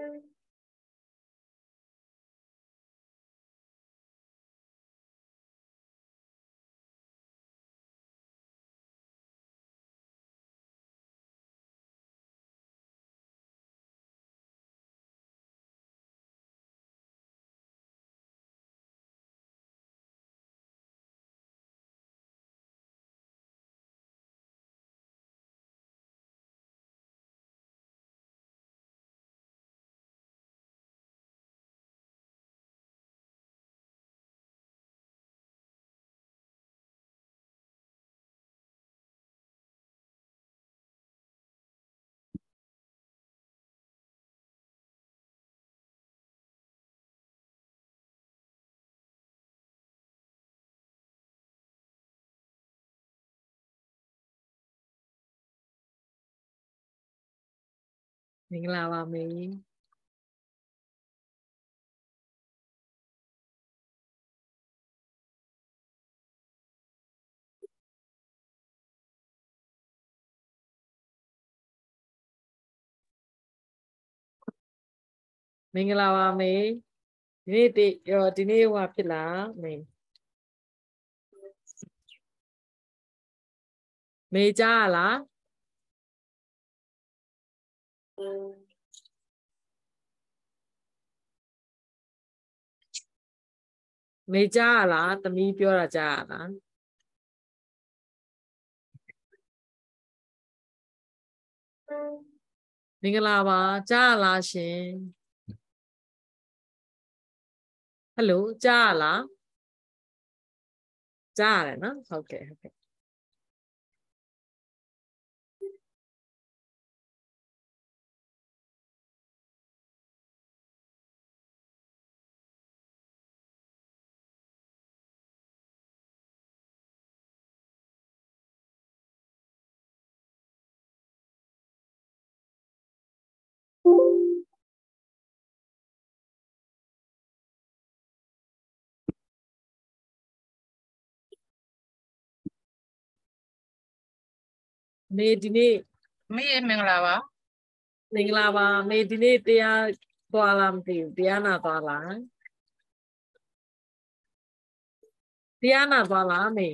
မင်္ဂလာပါမေကြီးမင်္ဂလာပါမေဒီနေ့ဟောဖြစ်လားမေမေကြားလားမေကြားလားသမီးပြောတာကြားလားမင်္ဂလာပါကြားလားရှင်ဟယ်လိုကြားလားကြားတယ်နော်ဟုတ်ကဲ့ဟုတ်ကဲ့မေဒီနေ့မေမင်္ဂလာပါမင်္ဂလာပါမေဒီနေ့တရားသွားလားမသိဘူးတရားနာသွားလားတရားနာသွားလားမေ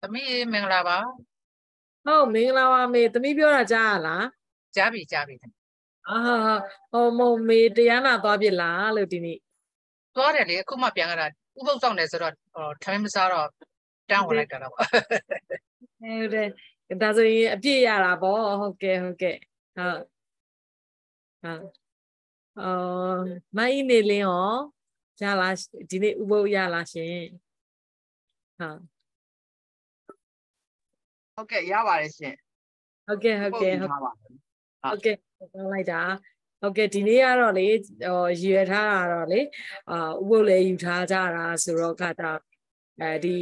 သမီးမင်္ဂလာပါဟုတ်မင်္ဂလာပါမေသမီးပြောတာကြားရလားကြားပြီကြားပြီအာဟောမမေတရားနာသွားပြီလားလို့ဒီနေ့သွားတယ်လေအခုမှပြန်ရတာဥပုသ်ဆောင်တယ်ဆိုတော့ထမင်းမစားတော့တန်းဝင်လိုက်တာတော့ဟုတ်တယ်ဒါဆိုရင်အပြည့်ရတာပေါ့ဟုတ်ကဲ့ဟုတ်ကဲ့ဟုတ်ဟုတ်မိုင်းနေလင်းရောရလားဒီနေ့ဥပုသ်ရလားရှင်ဟုတ်ဟုတ်ကဲ့ရပါတယ်ရှင်ဟုတ်ကဲ့ဟုတ်ကဲ့ဟုတ်ဟုတ်ကဲ့ပြောလိုက်တာဟုတ်ကဲ့ဒီနေ့ကတော့လေရည်ရထားတာတော့လေဥပုသ်လည်းယူထားကြတာဆိုတော့ကတာအဲဒီ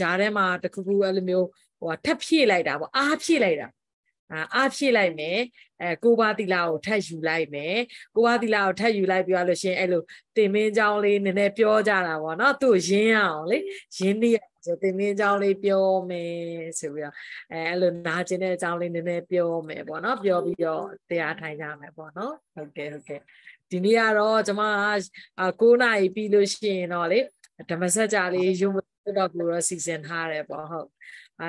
ကြားထဲမှာတခုခုအဲ့လိုမျိုးဟိုထပ်ဖြည့်လိုက်တာပေါ့အားဖြည့်လိုက်တာအားဖြည့်လိုက်မယ်ကိုပါသီလာကိုထပ်ယူလိုက်မယ်ကိုပါသီလာကိုထပ်ယူလိုက်ပြောလို့ရှင်အဲ့လိုတင်မင်းကြောင်းလေးနည်းနည်းပြောကြတာပေါ့နော်သူ့ရင်းအောင်လေရင်းနေရဆိုတင်မင်းကြောင်းလေးပြောမယ်ဆိုပြီးတော့အဲ့လိုနားကျင်တဲ့အကြောင်းလေးနည်းနည်းပြောမယ်ပေါ့နော်ပြောပြီးတော့တရားထိုင်ကြမယ်ပေါ့နော်ဟုတ်ကဲ့ဟုတ်ကဲ့ဒီနေ့ကတော့ကျွန်မ9နာရီပြီးလို့ရှိရင်တော့လေဓမ္မစကြာလေးရုံတော့ကိုတော့စီစဉ်ထားတယ်ပေါ့ဟုတ်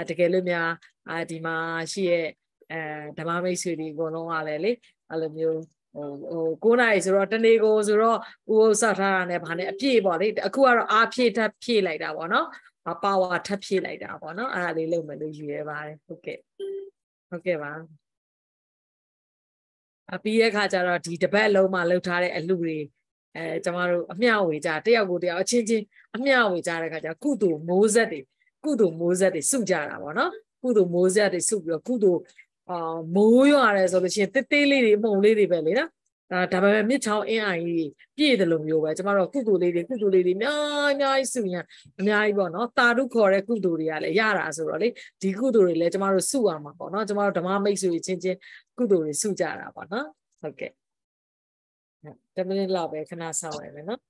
တကယ်လို့များဒီမှာရှိရဲ့ဓမ္မမိတ်ဆွေတွေအကုန်လုံးကလည်းလေအဲ့လိုမျိုးဟို9နာရီဆိုတော့တနေ့ကိုဆိုတော့ဥပုသ်ဆောက်ထားတာနဲ့ဘာနဲ့အပြည့်ပေါ့လေအခုကတော့အားဖြည့်ထပ်ဖြည့်လိုက်တာပေါ့နော်ပါဝါထပ်ဖြည့်လိုက်တာပေါ့နော်အားလေးလုပ်မယ်လို့ယူရပါတယ်ဟုတ်ကဲ့ဟုတ်ကဲ့ပါပြီးတဲ့အခါကျတော့ဒီတစ်ပတ်လုံးမှာလှုပ်ထားတဲ့အလှူတွေကျမတို့အမျှဝေကြတယောက်ကိုတယောက်အချင်းချင်းအမျှဝေကြတဲ့ခါကျကုသိုလ်မိုးဆက်တွေကုသိုလ်မိုးဆက်တွေစုကြတာပေါ့နော်ကုသိုလ်မိုးဆက်တွေစုပြီးတော့ကုသိုလ်မိုးရွာရဲဆိုလို့ရှိရင်တေးသေးလေးတွေမှုန်လေးတွေပဲလေနော်ဒါပေမဲ့မြစ်ချောင်းအင်းအိုင်ကြီးပြည့်တယ်လို့မျိုးပဲကျမတို့ကုသိုလ်လေးတွေကုသိုလ်လေးတွေအများအများကြီးစုရအများကြီးပေါ့နော်တာဓုခေါ်တဲ့ကုသိုလ်တွေကလည်းရတာဆိုတော့လေဒီကုသိုလ်တွေလည်းကျမတို့စုရမှာပေါ့နော်ကျမတို့ဓမ္မမိတ်ဆွေချင်းချင်းကုသိုလ်တွေစုကြတာပေါ့နော်ဟုတ်ကဲ့10 minutes လောက်ပဲခဏဆောင်ရမယ်နော်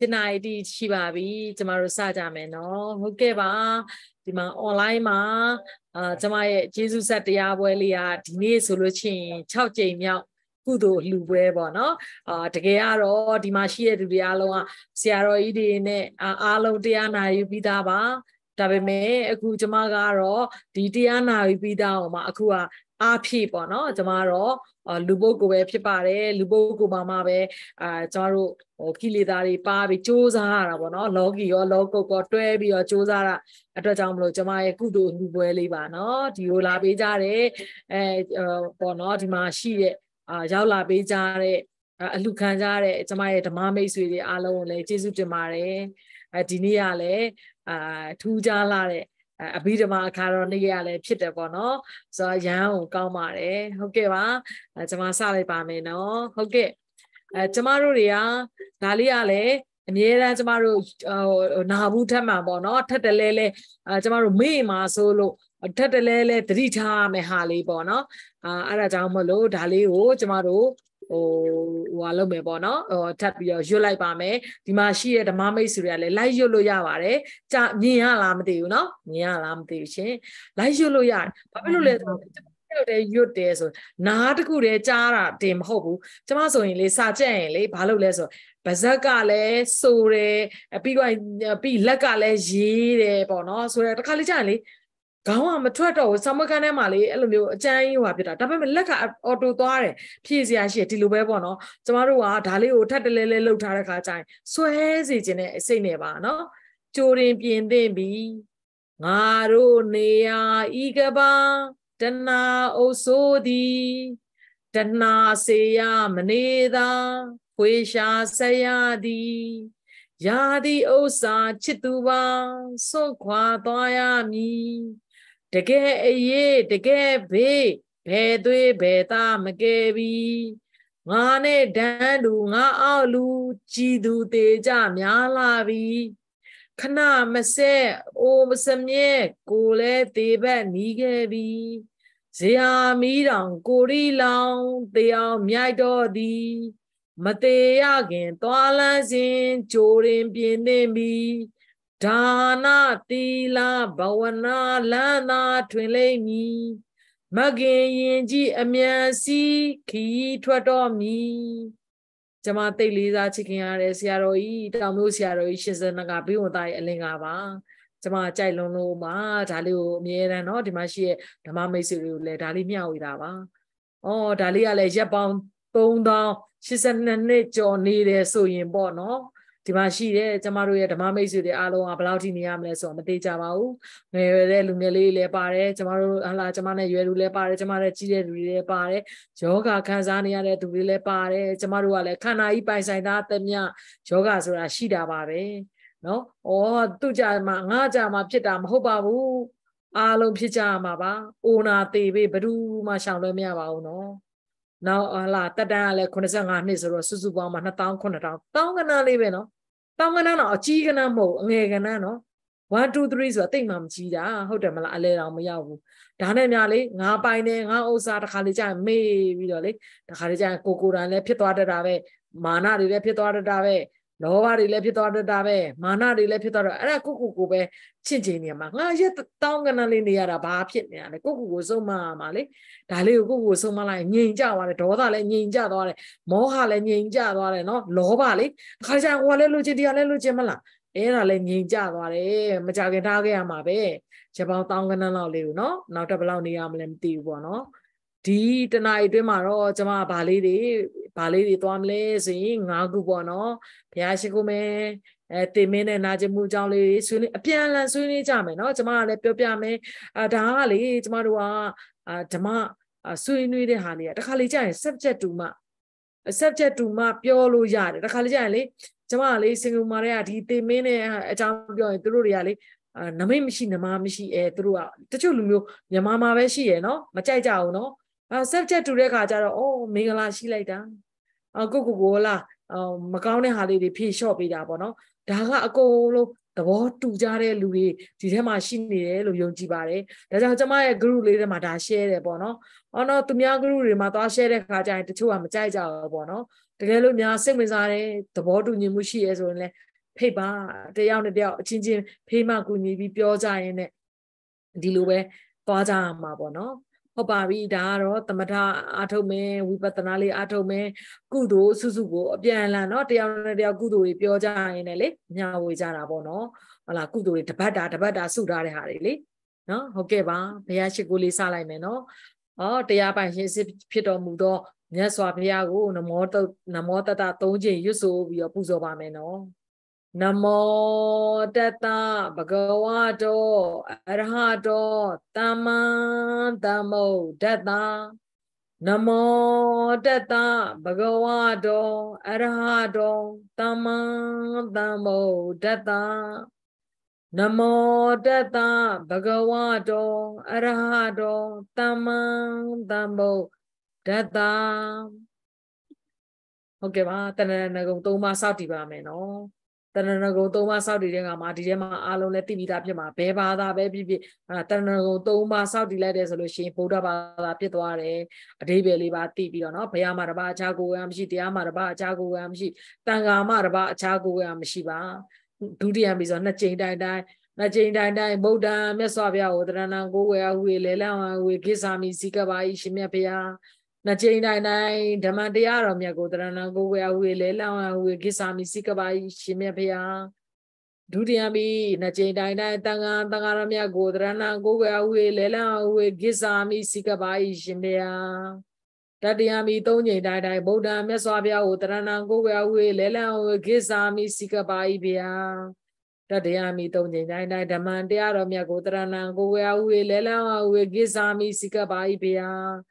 Tinaidi Chibabi, Jamaru Sajameno, Hokeba, Dima Olaima, Jamay Jesus at the Abuelia, Dine Soluchin, Chao Jamia, Kudo, Lubrebono, Tegaro, Dimashia, Dialoa, Sierra Idine, Alo Diana, Ubidaba, Tabeme, Akujamagaro, Didiana, Ubidama, Akua. Api bono, tomorrow, Lubogo Pipare, Lubogo Mamabe, Taru, or Kilidari, Pabi, Chozara, bono, Logi, or Loco, Cotrebi, or Chozara, at the Jamlo, Jamai, Kudu, Luelibano, Diola Bijare, Bono, Dimashi, Jaula Bijare, Lucanjare, Jamai, the Mames with the Alone, Jesu Jamare, Diniale, Tujalare. A bit of my caroniale, Peter Bono, so I young Gamare, Hogeva, Tamasale Bamino, Hoge, Tamaruria, Daliale, Niera Tamaru Nabutama Bono, Tetelele, Tamaru Mima Solo, Tetelele, Trita Mehali Bono, Aradamolo, Dalio, Tamaru, O Walome Bono, or Tapio, July Bame, Dimashi, the Mame Surreal, Lajolo Yavare, Nia Lamde, you know, Nia Lamde, Lajolo Yar, Pablo, your days, Nadgure, Jara, Tim Hobu, Tomaso in Le Sajan, Le Palo Leso, Bazagale, Sore, a big lacale, Gire, Bono, Sore, Calijali. Kawa matwato samakane mali elomyo achan yiwa phita da pame lek ka auto twaare phie sia shi di lo bae paw no jama ro ga da le o that le le laut tha da kha chain swhe si chin ne sai ne ba no chorin pyin tin bi nga ro neya igaba tanna oso di tanna seya maneda khwesha saya di yadi osa chituba so khwa twaya mi Dege ye, dege be, bedwe beta magebi. Mane dandu nga alu, chidu teja myalabi. Kana mase, o masamye, kule tebe nigebi. Zia mirang kuri lang, teo myaido di. Mate yagin toalazin, chorin pienembi. Dana tila bawana lana twinle mi Magin yinji amyansi ki twato mi Jama te liza chikin are siaroi tamlo siaroi shizana ga biwtai alinga ba Jama chai lon lo ma da le o amyeran no di ma shi ye dhamma maitsu ri ko le da le myawi da ba Oh da le ya le yat pawn 3082 ne jaw ni de so yin paw no Dimashi, Tamaru, the Mames with the Alo, Ablauti, Niamles, or Matejamau, Lumele, Pare, Tamaru, and La Tamana, Yerule Pare, Tamara Chile, Rule Pare, Joga, Kazania, to Rule Pare, Tamaru, Kana, Ipai, Sainatamia, Jogas, Rashida Bare, no, or Tujama, Najama, Pitam, Hobabu, Alo Pijama, Una, Tebe, Bedu, Mashalomia, no. Now, Allah, Tadale, Konazanga, Nisro, Suzuba, Manatan, Konata, Tangana, Liveno, Tanganano, Chiganamo, Neganano, 1, 2, 3, so I think Mam Chida, Hotamala, Alera, Mayavu, Tananale, Napine, Osa, Halija, May, Vidoli, the Halija, Kokura, Lepito Dave, Mana, Lepito Dave, Nova, Lepito Dave, Mana, Lepito, Arakuku, Chinjinia, Mangaja, Tanganali, the Arab, Pitna, the Kuku was so mamali. Daliuku was so mala ninja or a total ninja or a mohale ninja or a no, lovali. Kaja, Waleluji, Alelujamala. Era ninja or a Majagataga Mabe. Japan Tanganali, no, not a Balani Amlem Tibono. Tea tonight, Demaro, Jama Palidi, Palidi Tomle, sing Agubono, Piasikume. At the minute, Najamujali, Sunni, a piano, Sunni Jame, no, Jama, Lepiame, a Dali, Marua, a Tama, a Sunni Hania, the Kalijan, subject to ma, Piolo Yard, the Kalijali, Jamali, Singu Maria, the minute, a champion through really, a Namimishi, Namamishi, throughout. The Chulu, Yamama Veshi, no, Machaja, no, a subject to Rekajara, oh, Mingala, she later. A Gogola, Macaune Hali, the P shop, Bidabono. Daga Golo, the word to Jare Louis, Tizema Shini, Luyongibare, the Jamaya grew little Matashe Bono, or not to Miagru, Matashe Kaja, the two Amajaja Bono, the Gelumia Semizare, the word to Nimushi as only Peba, the young dear, changing Pema Guni, be Pioza in it. Dilue, Paza Mabono, Hobari, Daro, Tamata, Atome, Wipatanali, Atome, Gudo, Suzugo, Biala, not the young dear Gudu, Pioza in a lake, now with Arabono, Ala Gudu, Tabata, Tabata, Sudari Harili. No, Hokeba, Piachiguli Salimeno, or Tiapa, his Pito Mudo, Neswapiago, Namota, Toji, Yusu, your Puzovameno. Namo Tata Bhagavato Arahato Tama Tamo Tata Namo Tata Bhagavato Arahato Tama Tamo Tata Namo Tata Bhagavato Arahato Tama Tamo Tata. Okay, ba tanana go to ma sati ba me no. Tananago Toma Saudi Madima Alonetibita Pima Peba Baby Tananago Toma Saudi Lady Solution Pudaba Pituare Debeliba Tibiano Payamaraba Chago Amshi Diamaraba Chago Amshi Tanga Maraba Chago Amshiba Tudiam is on the chain die Najin die Boda Mesavia Odranango where we lay we kiss Ami Sikaba Ishimapia Najin nai Damandiaro Miagodranago where we lay we kiss Ami Sikaba Ishimapia Dudiami Najin die Tangaramia Godranago where we lay we kiss Ami Sikaba Ishimia Dadiami Tony die Boda Mesavia Odranago where we lay we kiss Ami Sikaba Ibia. Tadayami Tony Dina Damandiaro Miagodranago where we lay we kiss Ami Sikaba Ibia.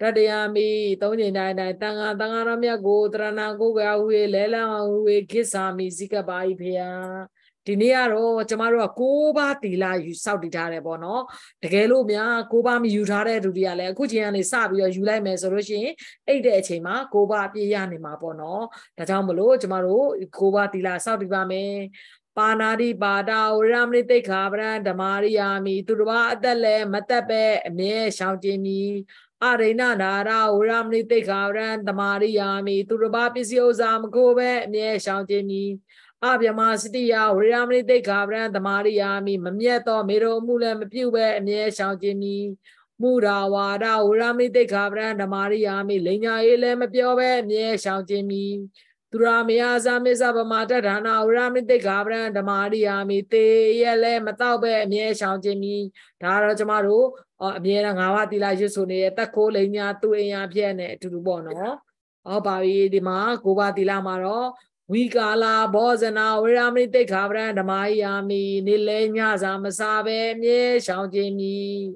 Tadayami, Tony Nana, Tangaramia, Godranago, Gawe, Lela, we kiss Ami Sikaba Ibia. Tiniaro, Tamara, Cuba, Tila, you Saudi Tarabono, Tegelumia, Cubam, Utare, Rudiale, Cujiani Sabio, Julemes, Roshi, Edechima, Cuba, Yanima Bono, Tatamolo, Tamaro, Cuba, Tila, Saudi Bame. Panadi Bada Ramri de Cabra, Damariami, Turba, Dele, Matabe, Me, Shantini. Arena Nara, Ramni de Cabran, the Mariami, Turubapizio Zamcobe, near Shantini. Abiamasidia, Ramni de Cabran, the Mariami, Mamieto, Miro, Mulem, Pube, near Shantini. Murawada, Ramni de Cabran, the Mariami, Lena, Ilem, Pube, near Shantini. Turamiazam is Abamata, Dana, Ramni de Cabran, the Mariami, Te, Yele, Mataube, near Shantini. Tara Jamaru. Miena ngawati la yusune tako lenya tu enya piene tu bono. Obawi di ma kubati la maro. Wikala bozena wiramni te kabran da Miami nilenya zamasabe mye shaujemi.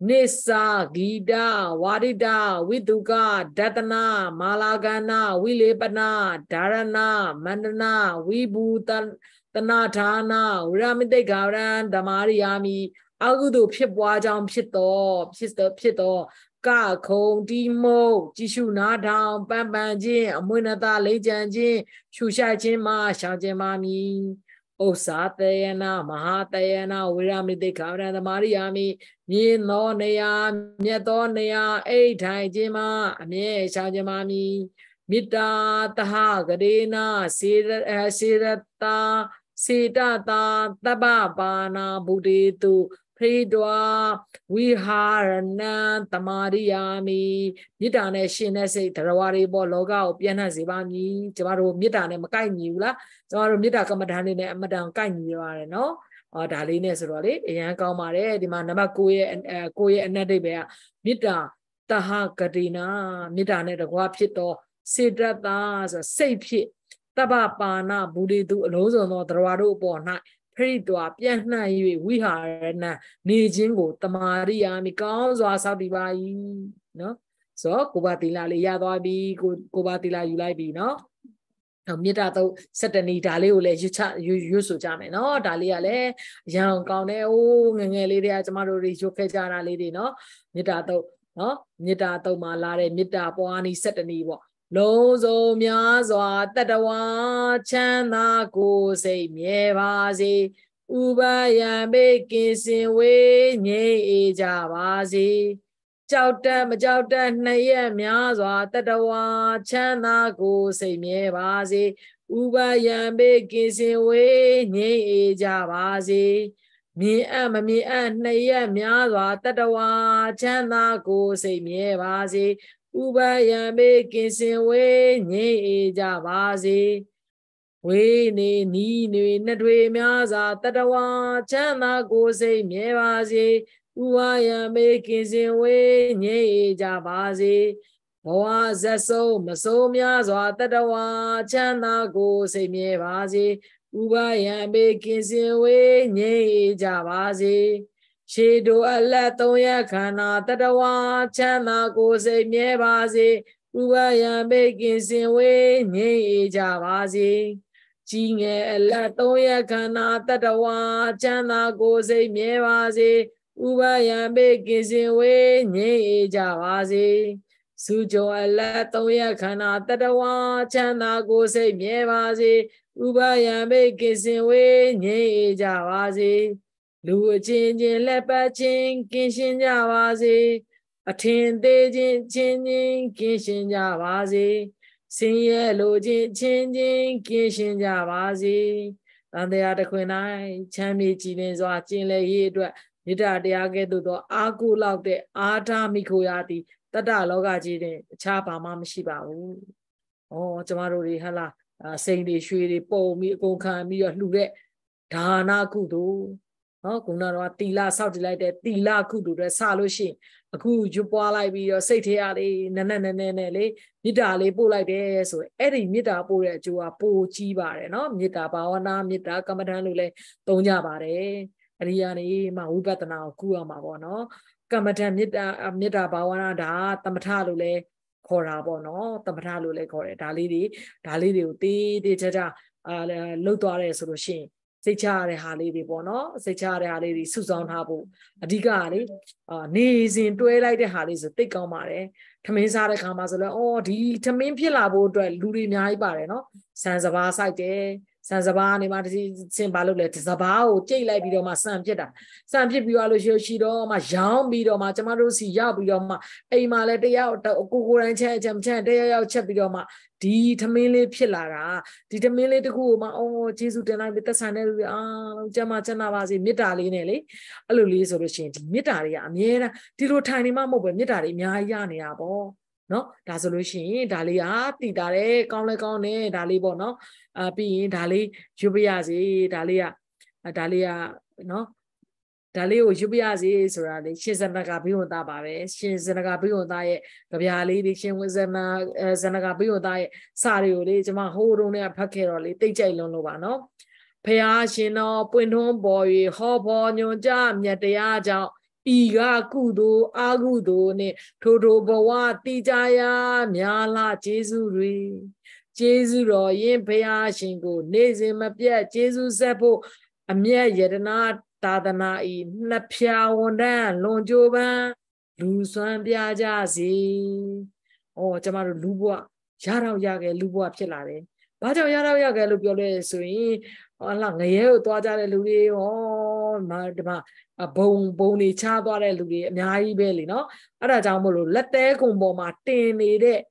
Nisa gida wadida widuka datana malagana wilebana darana mandana wibutan tanatana wiramni te kabran da Miami. Agudu Pipwajam Pito, Sister Pito, Ka Kong Dimo, Jishu Nadam, Bambanji, Munata, Lejanji, Shushajima, Shajemami, Osatayana, Mahatayana, Wiramni de Cabra, the Mariami, Yin no nea, Miatonea, Eitai Jima, Mie Shajemami, Mita, Taha, Gadina, Sirata, Sidata, Tababana, Buditu. Pridwa, Viharana, Tamariami, Midane Shinese, Tarawari, Bologa, Piana Zivani, Tamaru Midane Makanula, Tamaru Midakamadani, Madame Kanyuareno, or Dalines Rodi, Yankamare, Dimanamakuye and Kuye and Nadibea, Mida, Taha Kadina, Midane the Guapito, Sidratas, a safe Tabapana, Buditu, Lozo, no Tarawaro, Bona. Pridwa, Piana, Viharana, Nijingo, Tamariami, Kams, or Sabibai, no? So, Kubatila, Yadobi, Kubatila, Ulaibi, no? Mitato, certainly Dalio, you Sujameno, Daliale, Jean Coneo, Neleria, Marori, Jokejana, lady, no? Mitato, no? Mitato, Malare, Mitapoani, certainly. Lozo miazo tadawa chana ko se mievazi ubaya bekisin we nye javazi chauta majauta naye miazo tadawa chana ko se mievazi Ubayambe kinsin we nye jabasi. Mi am mi an naya miadwa tadawa chana ko se miebasi. Ubayambe kinsin we nye jabasi. We ne ni ne nadwe miaza tadawa chana ko se miebasi. Ubayambe kinsin we nye jabasi. Boa zaso maso miazwa tadawa chana ko se miebasi. Ubayambe kinsin we nye jabasi. Shido ala tonya kana tadawa chana ko se miebasi. Ubayambe kinsin we nye jabasi. Jinge ala tonya kana tadawa chana ko se miebasi. Ubayambe kinsin we nye jabasi. Sujo ala tonya kana tadawa chana ko se miebasi. Ubayambe kinsin we nye jabasi. Lu chin chin lepa chin kinshin jabasi. Atin de chin chin kinshin jabasi. Sinye lo chin chin kinshin jabasi. Tande atakwinai chami chinin zwa chin le yedwa. Yita de agedu do aku lak de atamiko yati. Tada loga chinin chapa mamashiba. Oh, chamaruri hala. Sing di shui di po mi kong ka mi ya lu de dana kudu. Kuna no tila sao di lai de tila kudu de salo shin. Aku jumpa lai bi ya say te ali nananene le. Nida le po lai de so. Eri mida po de jua po chi bare no. Mida bawana mida kamadhan lu le tonya bare. Eri ya ni ma ubatana ku ama bo no. Kamadhan mida bawana da tamatha lu le. Kora bono, tamara lule kore, daliri uti, dijaja, lutuare solution, sechare haliri bono, sechare haliri Susan Habu, adigari, knees into a light halis, a thick omare, Tamisara Kamazala, or the Tamin Pilabo, Luri Naibareno, Sansaba Site, Sansabani Mati, Simbalulet, Sabao, Jay Bidoma Sam Jeda, Sam Pibualosio Shido, Majam Bidoma, Tamarusi Yabidoma, Amale de Yauta, Okur and Cham Chan, they out Chapidoma, D. Tamili Pilara, D. Tamili de Kuma, oh, Jesus, and I with the San Jamachanavasi, Mitali Nelly, Alulis or Change, Mitaria, Mira, Tiro Tiny Mamma, Mitari, Miayania, Bo. No, that's a solution. Daliati, Dale, Conlecone, Dalibono, Pin, Dali, Jubiazi, Dalia, no, Dalio Jubiazi is rally. She's an agabio dabare, she's an agabio diet, Gabiali, she was an agabio diet, Sarioli, Mahorone, Paceroli, Teja Lonovano, Payashino, Pinton boy, hop on your jam, yet the agile. Iga kudo agudo ne todo bawa tijaya miala Jezuri Jezuro yin paya shingo neze mapya Jezu sepo amya yedana tadana I napya wanda lonjoba lusan biaja si oh chamaro lubwa yarao yage lubwa pchelare bajo yarao yage lubole sui Allah ngayo twaja lubi oh madma A bony chadwa lugi, nai belly, no? Adamolo, let the combo ma tinny day,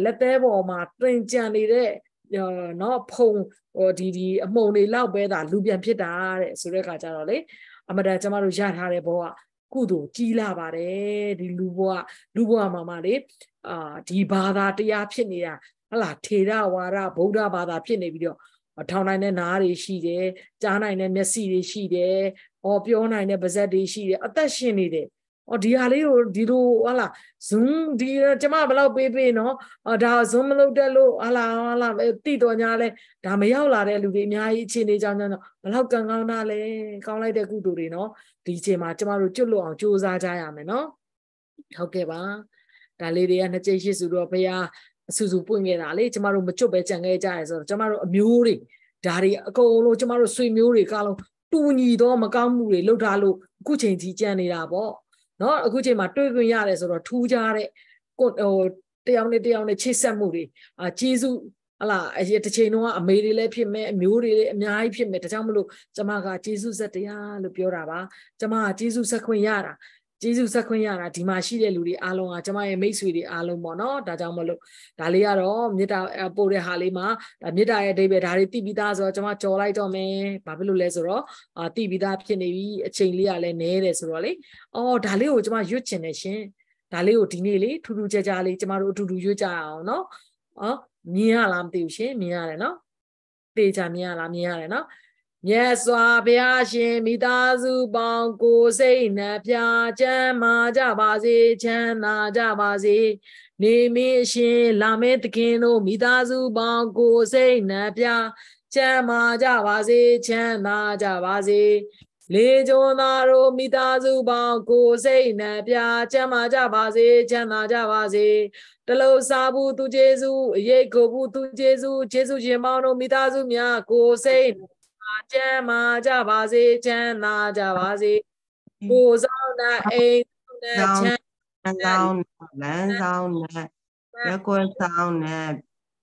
let the boma, trinchani day, no pong or didi, a money loud bed, a lubian pietare, sureka jarole, Amadamaru Jarhareboa, Kudu, Gilabare, di Lubua, Lubua Mamade, di Bada, the Apinia, la Teda, Wara, Boda Bada Pinibio, a town and an Ari she de, Jana and a Messi she de. Or Piona in a bazette, she attached it. Or Dialio, Dido, Allah, soon dear Jamabala baby, no, or da Zomalo dello, Allah, Tito Nale, Damayola, Lubina, Chinejana, Lacanale, Calai de Gudurino, DJ Matamaru Chulo, and Josa Diamano. Okay, ba, the lady and the chase Europea, Suzupunga, Lechamaru Machobe, and Ajax, or Jamaro Muri, Dari, Colo, Jamaro Swim Muri, Calo. Tuni do Magamuri, Lodalo, Gucci, Jenny Labo. Not a Gucci Matuiares or a two jarre, good or down the Chisamuri, a Chizu, Allah, as yet a chinoa, a made lepi, muri, naipi, metamulu, Jamaga, Jesus at the Yarlupuraba, Jama, Jesus Saquiara, Jesus Sakunyana, Dimashi, Ludi, Along, Atama, Meswidi, Alomona, Tajamalo, Taliaro, Nita Pore Halima, Nita David Hariti Bidas or Chamachola Tome, Papilu Lesoro, Tibida Pinevi, Chainlia Leneres Rolly, or Dalio Jama Yucheneshin, Dalio Tinili, Tudu Jajali, Tamaro Tudu Yuja, no, Mia Lam Tushe, Mia, no, Peja Mia Lamia, no. Yes, Wabiashi, Midazu, Banco, say, Napia, Jama, Jabazi, Chana, Jabazi, Nimishi, Lametkino, Midazu, Banco, say, Napia, Jama, Jabazi, Chana, Jabazi, Lejonaro, Midazu, Banco, say, Napia, Jama, Jabazi, Chana, Jabazi, Telo Sabu to Jesu, Yakobu to Jesu, Jesu Jemano, Midazu, Miako, say, Jama Jabazi, Chana Jabazi, Boza, A, Chan, Lan, Lan, Record Sound,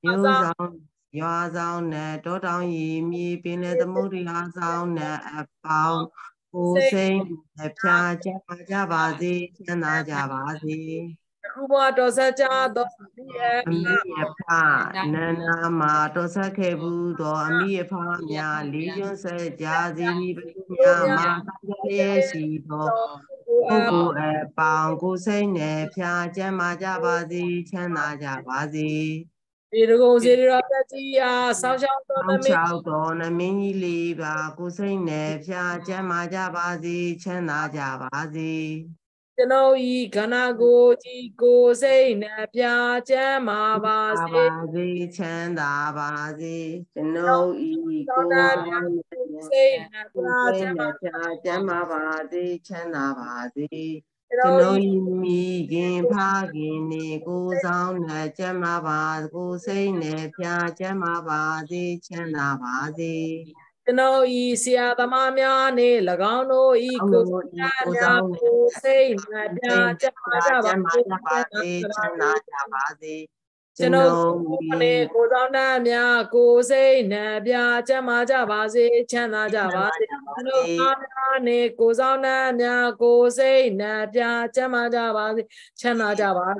Yazan, Dotan, Yimi, Binet, Muria Sound, a pound, who saying, Jama Jabazi, Chana Jabazi. Kuba dosaja dosia nana ma dosake budo ami pa mya liyun se jazini ma ye si do ku pa ku sei ne phya chama ja ba si chana ja ba si Biru zero tatia sao do na mi li ba ku sei ne phya chama ja ba si chana ja ba si No, ye gonna go, ye go say, Napia, Jama, Bazi, Chanda, Bazi. No, ye go say, Napia, Jama, Bazi, Chanda, Bazi. No, ye me, game, parking, go down, Jama, Bazi, go say, Napia, Jama, Bazi, Chanda, Bazi. No, easy at the Mamiani, Lagano, equal to say, Nadia,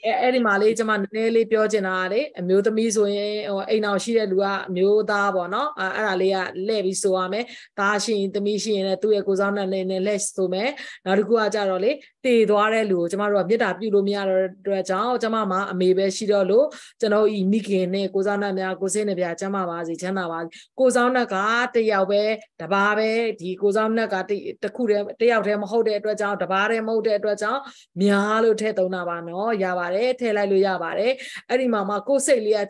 Eri malai zaman nilai pelajaran, mewah misunya, ini nausia dua mewah dah bono, aralia lebisuah me, tashin temisian tu ya kuzana neles tu me, naruku aja role, ti dua relu, zaman ruamnya tapi rumia dua jauh, zaman ma mebesi relu, zaman ini kene kuzana me aku sini biasa zaman wazi, zaman wazi, kuzana kat ya we, tabawe, di kuzana kat takure, tiap hari mau deh dua jauh, tabare mau deh dua jauh, mialu teh tau nawa no, ya Telaluabare, Arimama, Coselia,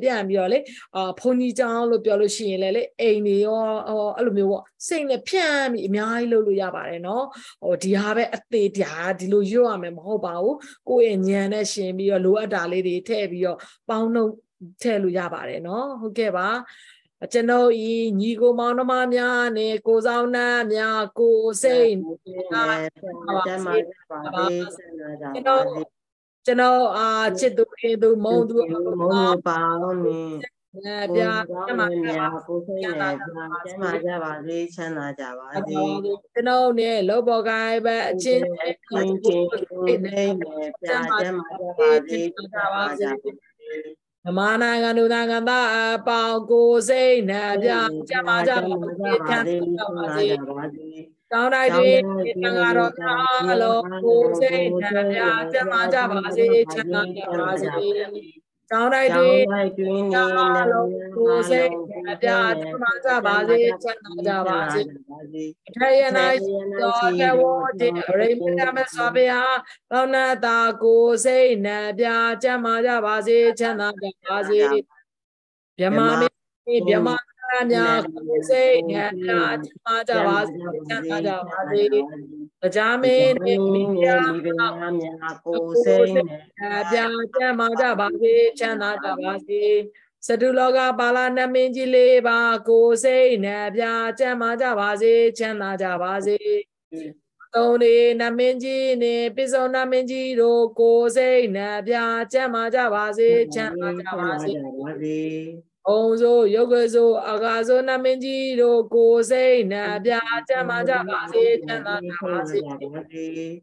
Biambiole, Pony down, Lobioloshin, Amy or Alumio, saying the Piam, Milo Luyabare, no, or Diabe, Dia, Dilujo, Mem Hobao, go in Yana, Shimmy, or Lua Dali, Tavio, Bauno, Teluyabare, no, who gave her. Cheno e nigo manomania, ne cozana, mia cosain, Channel, Chidu, Mondu, Pauni, Jama Down I did, Down Nanya say Nanya Chamaja Saduloga Balana Minji Leba Ko say Nabya Chamajabazi Chanajabazi Tony Naminji Ne Piso Naminji Roko say Nabya Chamajabazi Chanajabazi Onzo yogazo agazo namenji do kose na bya chama ja base chama base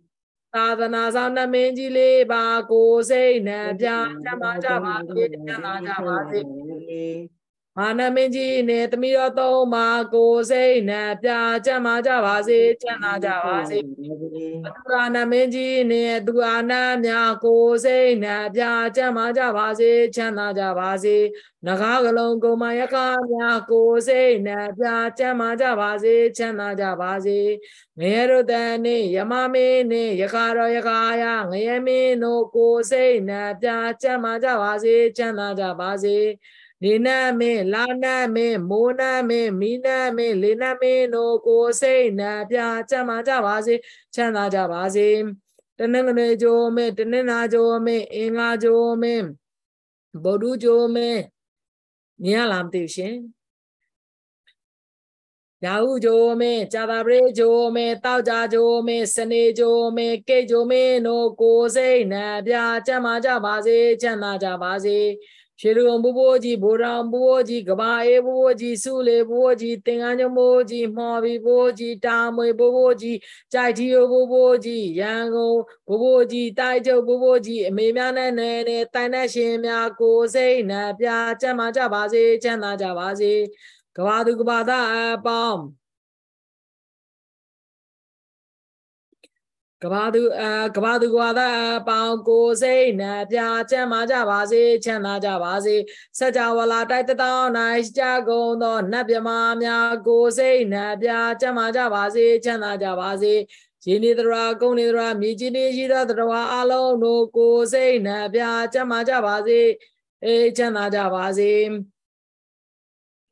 sadana sa namenji le ba kose na bya chama ja base chama ja base manamenji ne tami do to ma kose na bya chama ja base chama ja base aduranamenji ne aduana mya kose na bya chama ja base chama ja base Nagagalong Gomayaka, Yako, say, Naja, Chamaja, Vazi, Chanaja, Vazi, Nero Dani, Yamami, Yakaro Yakaya, Yami, no go, say, Naja, Chamaja, Vazi, Chanaja, Vazi, Nina me, Lana me, Mona me, Mina me, Lina me, no go, say, Naja, Chamaja, Vazi, Chanaja, Vazi, Tenanajo me, Tenenajo me, Ingajo me, Bodujo me. Nia lam tuition. Yau jo me, Javabre jo me, Tauja jo me, Sene jo me, Kejo me, no goze, Nabia, Jamaja bazi, Janaja bazi, Shirum buoji, Buram buoji, Gabae buoji, Sule buoji, Tinganyo boji, Mavi boji, Tamwe boji, Jaitio boji, Yango boji, Taijo boji, Mimana nene, Tainashim ya goze, Nabia, Jamaja bazi, Janaja bazi. Kawadu kubada apam. Kawadu kubada apam kose na pya chama javazi chana javazi. Sajawala taitata nais jagondo napyama mya kose na pya chama javazi chana javazi. Jinidra konidra mijini jidadrawa alo no kose na pya chama javazi e chana javazi.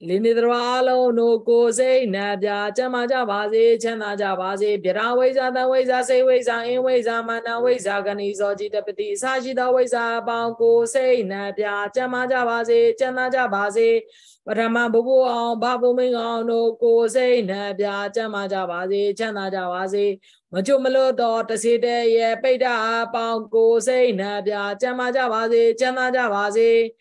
Linidrawalo no goze nabya chamaja vaze chanaja vaze biraweza da weza se weza in weza mana weza ganizo jitapati sajida weza banko se nabya chamaja vaze chanaja vaze Rama bubu on babu ming on no goze nabya chamaja vaze chanaja vaze Majumalo dot side ye peda banko se nabya chamaja vaze chanaja vaze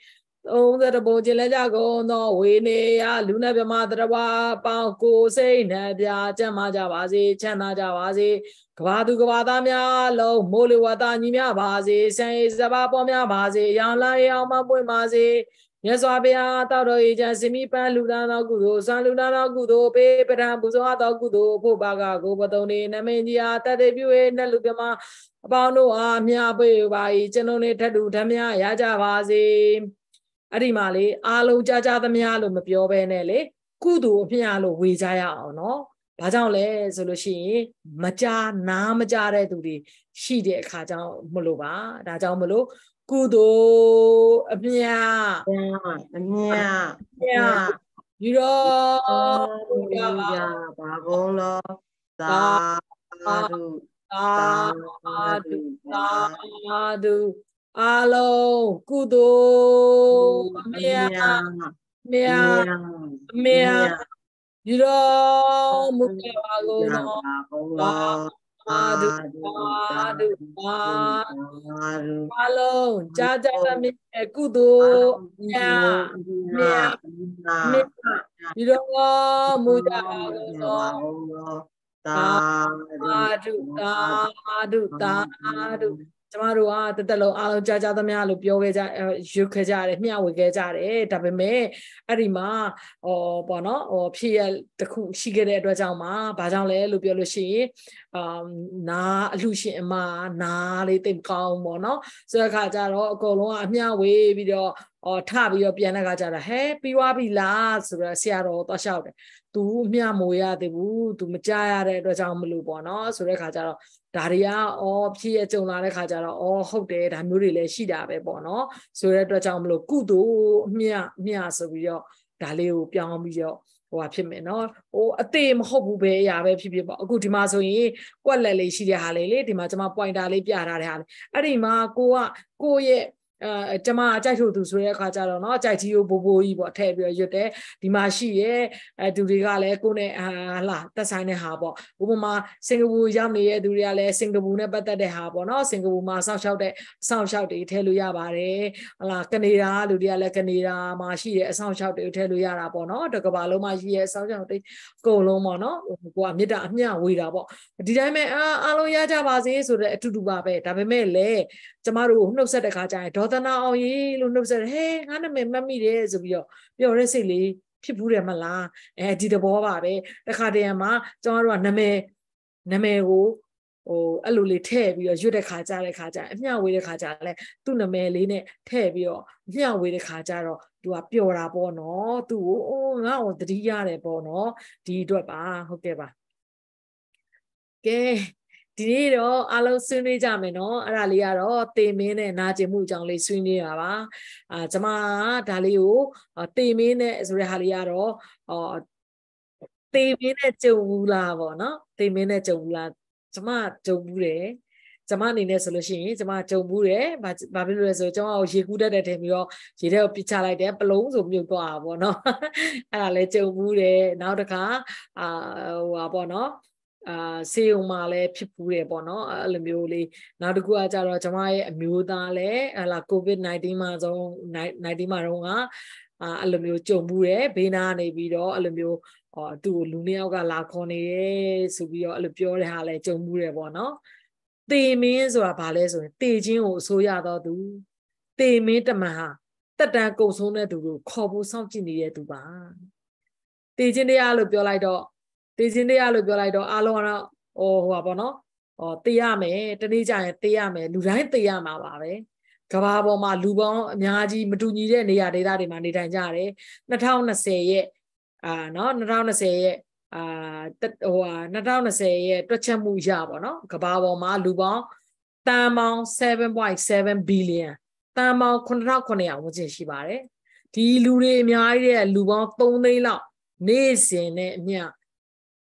Oh, that a bojilla go no winnie, Luna Madrawa, Panko, say Nadia, Jamajavazi, Chanajavazi, Kavadu Gavadamia, Lo, Muli Wadanimia Vazi, Say Zabapomia Vazi, Yala Yamabu Mazi, Yasabia, Taro, Jasimipa, Ludana Gudo, San Ludana Gudo, Paper and Buzoata Gudo, Pubaga, Gobadoni, Namendia, Tadebue, Nalugama, Abano, Amia, Bubai, Janone Tadu, Tamia, Yajavazi. Arimali, Alu Jaja the Mialu Mapio Benele, Kudu Mialu Vijaya no, Pajale, Zulushi, Maja Namajare Dudi, Shide Kaja Muluba, Raja Mulu, Kudu Mia, Mia, Mia, Yuro, Babola, Sadu, Sadu, Sadu. Alo, kudo, mia, mia, mia, jiro, mukewago, no, adu, adu, adu, alo, jaja, mia, kudo, mia, mia, mia, jiro, mukewago, no, adu, adu, adu. Tomorrow, the I'll judge the Malu Pioga, Jukajar, Mia will get at it, Tabeme, Arima, or Bono, or Pia, the Shigere Rajama, Bazale, Lubioloshi, Na, Lucy, Ma, Na, Litin, Mono, Sir Gajaro, Golo, Mia, we video or Tabio Piana Gajara, Hey, Piwabi Las, Sierra, or Shout, to Mia Moya, the Woo, to Majaya, Rajam Lubono, Sir Gajaro. Daria or Pia Tonara Kajara or Hope and Murile Shida Bebono, Sureta Jamlo Kudu, Mia, Mia Savio, Dalio Piamio, or Pimeno, or a tame Hobube, Yabe Piba, Gutimazoe, Gualele Shida Hale, Timatama Point Ali Piara, Arima, Goa, Goye. Cuma aja itu sudah kaca loh, no aja itu boboi buat hebat juga dimasi ya, duri kali aku ne lah, tasane habo, umumnya Singapura jam ni ya duri kali Singapura betul deh habo, no Singapura sahaja itu luya bare, lah kenira duri kali kenira masi ya sahaja itu luya apa no, terkebalo masi ya sahaja itu kolom no, gua mila wira bo, di dalam alu ya jawa sih sudah itu dua be, tapi mele, cuma ruhun sudah kaca itu. Kata na oyi lu nubser he ngana memang mire zubio biore sili pibure malah di debo bare dekade ama cuma ruang nama ru aluli tebio jude kaca nya wede kaca le tu nama line tebio nya wede kaca ro dua biora bono tu ngau teriak le bono di dua ba oke ba oke Dini ro alau suni jame no aralia ro temine naje mujang le suni aba jama daliu temine suralia ro temine cewula bono temine cewula jama cewure jama ni ne solusi jama cewure babi lu so jama oji kuda de temio jide pichalai de pelung so myu twa bono ara le cewure naw taka wa bono Seo male pipure bono alamioli naduku acara jamai miuda le ala COVID-19 mazong 19 maronga alamio cembure bina ne biro alamio tu lunia oga lakoni subio alamio le hale cembure bono temi so apale so tejin o soya do tu temi tamaha tatan kongsong ne tu khobu saujin ni ye tu ba tejin de ya lo pyo lai do Tijin dia lu jual itu alona, apa no? Tiame, ternyata tiame, luaran tiame apa? Kebab mau lubang, nyaji metunyi je, ni ada di mana dia jari. Natau nasiye, no, natau nasiye, natau nasiye, tercemu siapa no? Kebab mau lubang, tamau 7.7 billion, tamau kontrak konya macam siapa le? Di luar ni ada lubang tahun ni lah, ni sini ni.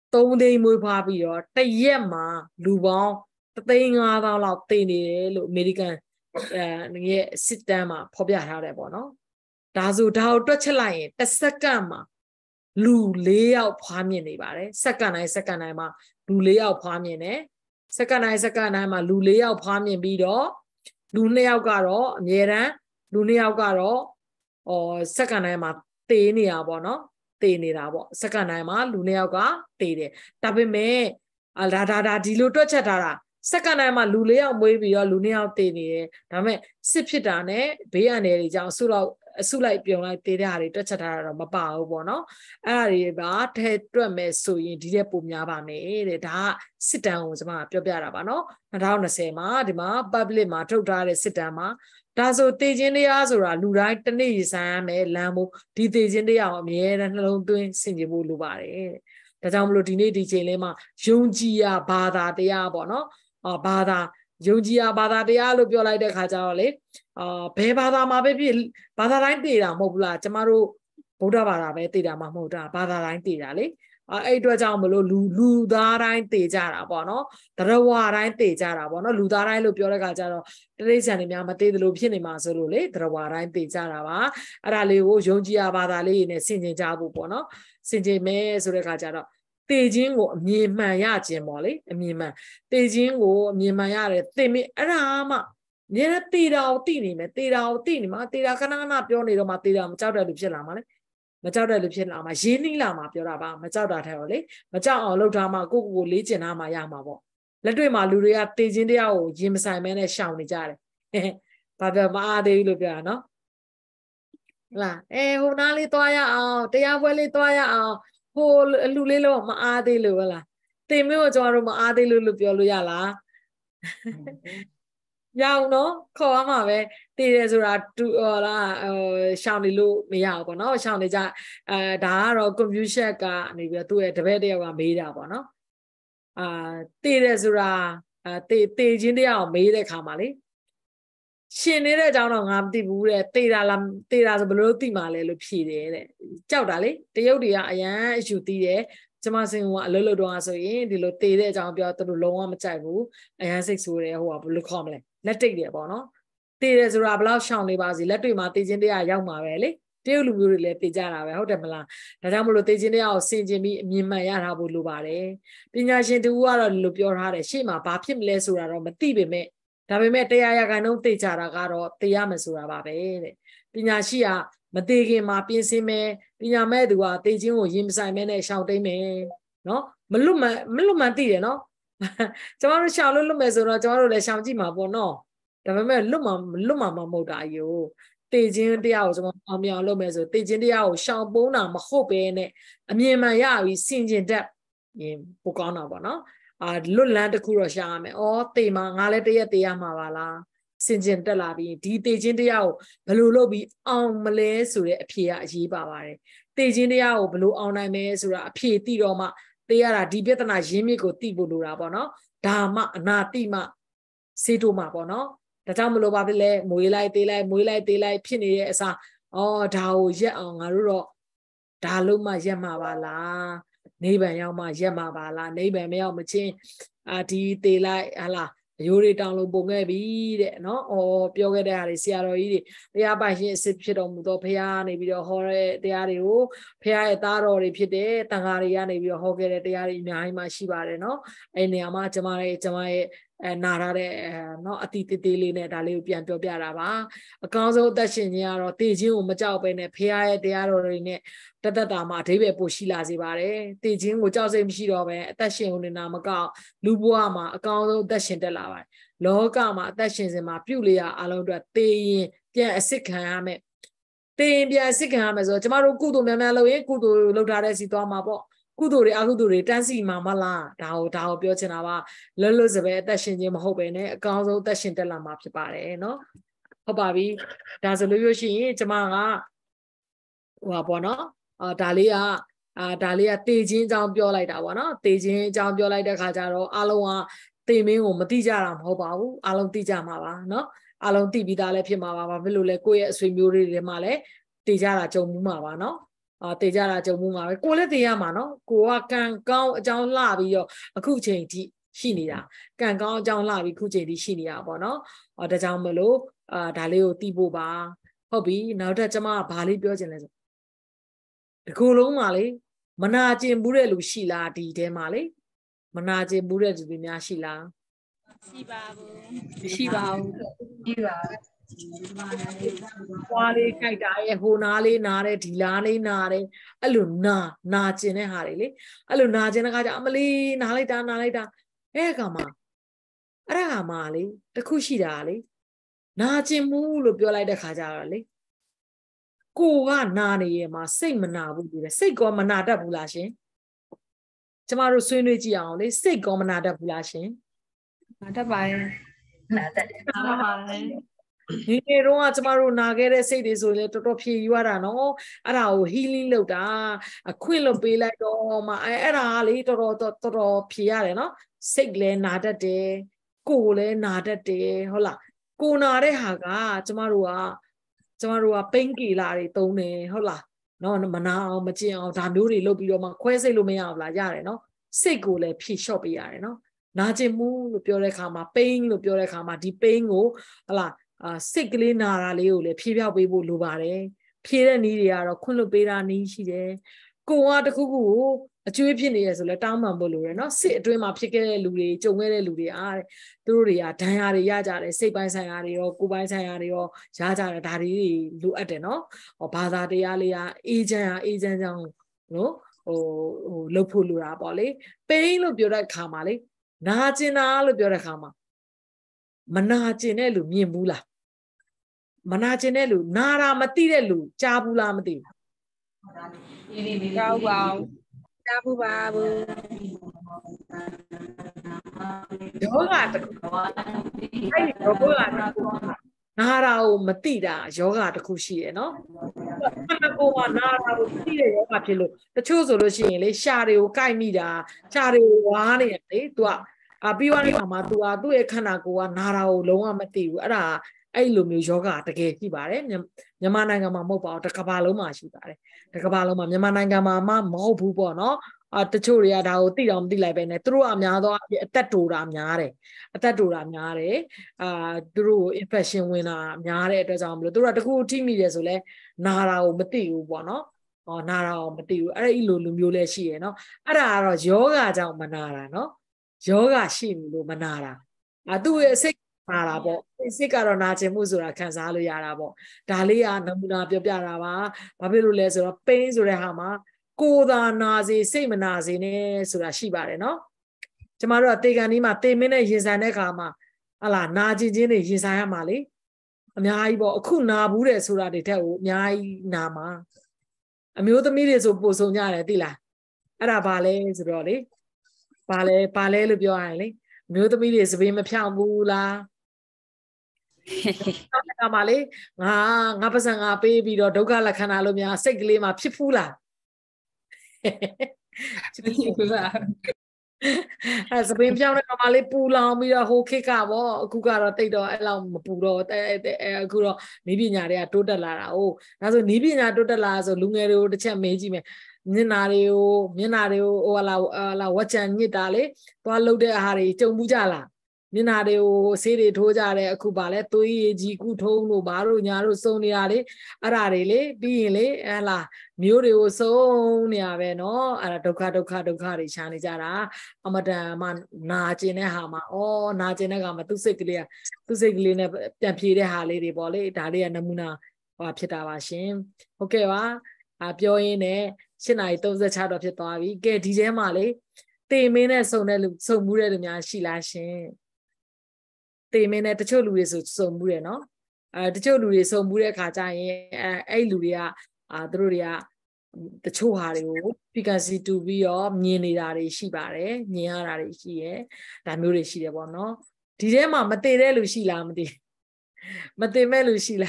Tahun ini mula biar, tiap mah lubang, tertinggal dalam tini lu Amerika ni sistem mah popular ada bono. Dah sudah udah celain, tersekan mah lu leyau pahami ni barai, sekanai mah lu leyau pahami ni, sekanai mah lu leyau pahami bido, lu leyau karo ni ran, lu leyau karo, sekanai mah tini apa bono. Tini rabo, sekarang nama lunia juga tiri. Tapi me alarada di luar cedera. Sekarang nama lulia mui biar lunia tiri. Tapi sebenarnya biar ni jangan sulai biar tiri hari tu cedera bapa abono. Hari bah terus mesui dia punya bami dah sedang zaman biar abono. Rau nasi ma di ma bubble ma terus dah sedang ma. Taso tejin dia azura lurai teni sam elamu di tejin dia amieran lalu tu senje bolu bare. Tajam lo dini di celema yongjia bada dia bono bada yongjia bada dia lo biolai dek hajar le bebada ma bebi bada lain tidak mau bula cemaru muda bara be tidak mah muda bada lain tidak le. Itu aja mulu ludaran tejar apa no, terwaran tejar apa no, ludaran lu biar kajar. Terusnya ni memang betul lebih ni masuk lule terwaran tejar apa, ada lewo jongji apa ada le ini senjeng jabu bono, senjeng mesure kajar. Tejin gua ni maya jemali, ni mah tejin gua ni maya le temi ramah. Ni ada tirau tini mah tirau kanan apa biar ni ramah tirau macam ada lebih lama le. Macam dah lebih lama, jenis lama biar apa, macam dah teroleh, macam orang lama aku boleh jenama yang mahu. Lalu malu dia tejin dia, jam saya mana siang ni jari. Pada malam itu biar no. Lah, hari itu ayah, tiap hari itu ayah, lu lelu malam itu lah. Temu jangan malam itu biar lu jalan. Yang no, kau apa be? Tiada surat tu orang siang lalu melayu pun, no siang ni jah dah orang computer ka ni biar tu terbaik dia orang melayu pun, no tiada surat terjin dia orang melayu khamali. Sini le jauh orang amati bule tiada sebelum ti malai lu pilih le jauh dah le tiada dia ayah cuti le. Cuma semua lalu doa soalnya di luar tiada jangan biar terlalu lama macam itu, ayah seksual ya, hukum lukom le. Letih dia, bono. Tidak surah belau shang lima zile tu mati jende ayam mawele. Tiap lubu lele tiga rawa hotel malang. Tetapi mulut jende ayam senje mima ya rabu lubare. Pinjai jende uara lupior hara shima papim le surah rom mati beme. Tapi me tiap ayam kanum tiga raga ro tiap mesurah bape. Pinjai shia mati ke mapin si me pinjai me dua tiga jemu yimsai me ne shau te me. No melum melum mati je no. Cuma tu shau lulu mesurah cuma tu le shau ji mabu no. Tapi memang luma mau dayu. Tejin dia harus memahami alam esok. Tejin dia harus sambung nama hobi ni. Amin maya isinjin dek. Bukan apa no. Lulan terkurasa me. Oh tema ngalat dia tiada mawala. Sinjin dek lari. Di tejin dia harus perlu lebih amle surat pihak jibawa. Tejin dia harus perlu amle surat pihak tiada. Tiada di bawah tanah jemi kau tibu dulu apa no. Dah mak nanti mak situ mak apa no. Tetapi mulu babi le, mulai telai, pini esa, oh tahu je angaruro, dalu macam mawala, ni banyak macam mawala, ni banyak macam adi telai, ala, yuri tanglu bunga bide, no, oh pioge dah hari siaran ini, dia pasi sepeda muda pihak ni video hore dia riu, pihak taro ni pide, tengaharian ni video hore dia riu, ni hari masih baru no, ini ama cemai narare no atiti tili ne daliu pian pio piara ba akangso tashin nya ro tejin ko ma jaw pai ne phaya ye tayar ro ri ne tatatta ma adhibai po shi la si pare tejin ko jaw sai mshi ro ba atashin ko ne na ma kaw lu bwa ma akangso tashin tat la ba loka ma atashin sin ma pyu le ya along twat teyin pian asit khan ya me teyin pian asit khan ya me so jama ro ku tu myan myan lou yin ku tu lou tha de si twa ma paw ကုသိုလ်တွေအကုသိုလ်တွေတန်းစီမှာမလားဒါကိုပြောချင်တာပါလွတ်လွတ်စပယ်အသက်ရှင်ခြင်းမဟုတ်ပဲねအကောင်ဆုံးအသက်ရှင်တက်လာမှာဖြစ်ပါတယ်เนาะဟုတ်ပါပြီဒါဆိုလို့ရရှိရင်ကျမကဟိုပါပေါ့เนาะဒါလေးကတည်ခြင်းအကြောင်းပြောလိုက်တာပါเนาะတည်ခြင်းအကြောင်းပြောလိုက်တဲ့ခါကျတော့အလုံးဟာတည်မင်းကိုမတိကြတာမဟုတ်ပါဘူးအလုံးတိကြမှာပါเนาะအလုံးတိပြီးသားလည်းဖြစ်မှာပါဘာဖြစ်လို့လဲကိုယ့်ရဲ့အဆွေမျိုးတွေတွေမှာလည်း တေကြတာကြုံမှုမှာပါเนาะတေကြတာကြုံမှုမှာပဲကိုယ်လည်းတေရမှာเนาะကိုယ်ကကံကောင်းအကြောင်းလှပြီးတော့အခုချိန်ထိရှိနေတာကံကောင်းအကြောင်းလှပြီးခုချိန်ထိရှိနေတာပါเนาะဒါကြောင့်မလို့ဒါလေးကိုတီးဖို့ပါဟုတ်ပြီနောက်ထပ်ကျမဘာလေးပြောချင်လဲဆိုဒီကုလုံးကလေမနာကျင်ဘူးတဲ့လူရှိလားဒီထဲမှာလေမနာကျင်ဘူးတဲ့လူတွေများရှိလားရှိပါဘူးရှိပါဘူး Kuali kaita ya hunali nare dilani aluna najene hari le aluna najene kaca amali nalai da era kama le terkusi dah le najemu lebih oleh dah kaca le kuwa nane ye masih menabu le segom menada bulasin cuma rusuinu ciao le segom menada bulasin ada bayar ada Ni roa cemaru nagere sih disuruh tutup hiuara no, ada healing leuda, akuin lebelai do, ma ada alih tutup hiuara no, segle nada de, kule nada de, hola, kunare haga cemaru a pengki lari tu ne, hola, no mana macam damiuri lebih lama kuasa lume yang belajar no, segule pisau biar no, najemu lebih oleh kama peng lebih oleh kama di pengu, hola. Segala nara leu le, pihak bebo lubare, pihak ni dia orang kuno pera ni sih je. Kau ada kuku, cuci pihak ni esok le, taman bolure, no se dua macam ke lure, cungere lure, ar, turu ya, daya ar, ya jar, sepan saya ar, yo, kuban saya ar, yo, jah jar, dari lu ada no, bahasa dia le ya, ijen jang, no, lepu lura boleh, peng lu biar khama le, naji nalu biar khama. Mana aje ni lu miembula, mana aje ni lu nara mati ni lu cabula mati. Ini kau bau, cabu bau. Joga tak? Aye, joga tak? Nara u mati dah, joga tak kusi, no? Mana kau nara u mati dah joga pilu. Tercuci lu sih ni, cari u kai mida, cari u wani ni tua. Abi wani mama tua tu ekhana kuwa narau longa mati uara ailu miujoga takeki bare nyamana ngama mau pau takabalo masih bare takabalo mam nyamana ngama mau bubono Tachuria now Tiam de Labene through Amyado Tatura Mare, a Tatura Mare, through impression winner Mare does Amblura the good team Yasole, Narao Matiu, one or Narao Matiu, Ilumule Shieno, Ara Yoga down Manara, no? Yoga Shim Lumanara. I do a sick Arabo, Sicaronate Musura Canzalu Yarabo, Dalia Namuna Biarava, Pabirules or Pains or Hama. Koda nazi same nazi ne surashibare no. Tomorrow take ni mate mene his anekama. Ala nazi jini his ayamali. Nyaibo kuna bure sura de teo nyai nama. Amyoto mires oposo nyare dila. Arabale is roli. Pale lubio ali. Myoto mires vim piambula. Amale. Ah, ngapasanga baby or dogala canalumia seglima pipula. As we found a malipula, we are whole kick up, Kugara Tato, Alam Puro, Guru, Nibinaria, Todalara, oh, as a Nibina Todalas, Lungario, the Chamejime, Minario, or La Watchan Nitale, Palo de Hari, Tomujala, Minario, Sede Tojare, Kubale, Toiji, Kuto, Nubaru, Nyaru, Soniare, Ararele, Bile, Ala. Muriel so near Veno, and a Tokado Kado Kari Chanizara, Amadaman Najinehama, or Najinagama to Siglia, Tempire Hali, Boli, Daria Namuna, or Pitawashim. Okay, I join a Shinai to the child of Yatavi, get DJ Mali. They mean as so Muredumian she lashing. They mean at the Choluis so Mureno. The Choluis so Murekata, Eluia. Adruria the Chuharu, because it to be of Ninidari Shibare, Niarari Shie, Tamuri Shibono, Tidema Materelu Shilamdi Matemelu Shila,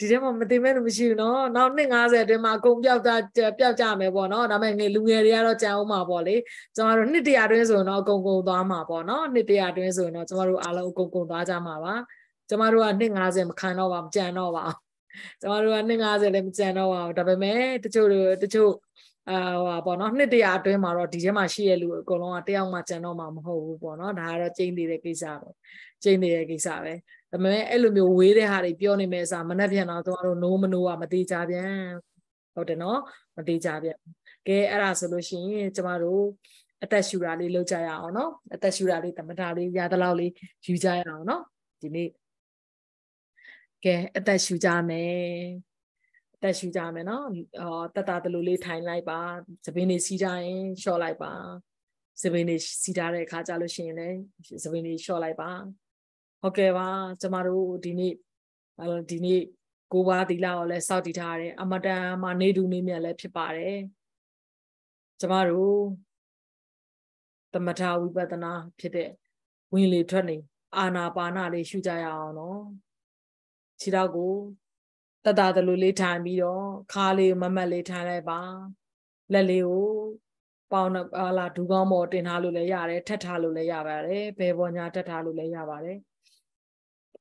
Tidema Matemelu Shino, nothing as a demaco Piajame Bono, I mean Luria Chauma Boli, tomorrow Niti Adresono, Congo Dama Bono, Niti Adresono, tomorrow Alo Congo Dajamava, tomorrow I think as a kind of Janova. So I running as a lemzano out of me to two bonnet the art to Maro Dijama Shielu, Colonatia Machanoma, who won on Hara Chain de Gisave, Chain de Gisave. The me elumio with a Harry Pionimes, a Manavian auto, no manua Matija, or the no Matija. Gay era solution, tomorrow, attachurally Lucia or no, attachurally Tamatari, Yadalali, Huja or no, Jimmy. Okay, that's you, Jamie. That's you, Jamie. No, that the lily time like bar, Sabine Sija, Shaw like bar, Sabine Sidare Kajalushine, Sabine Shaw like bar. Okay, tomorrow, Dini, Dini, Goa di la, let's out it. Amada, Mane do me a lepipare. Tomorrow, the matter we better not pity. We live turning. Anna Bana, they shoot no. Chidago, Tada Luli time beer, Kali Mamale Taneba, Lelio, Pound of La Tugamot in Haluleyare, Tatalule Yavare, Pavonia Tatalule Yavare.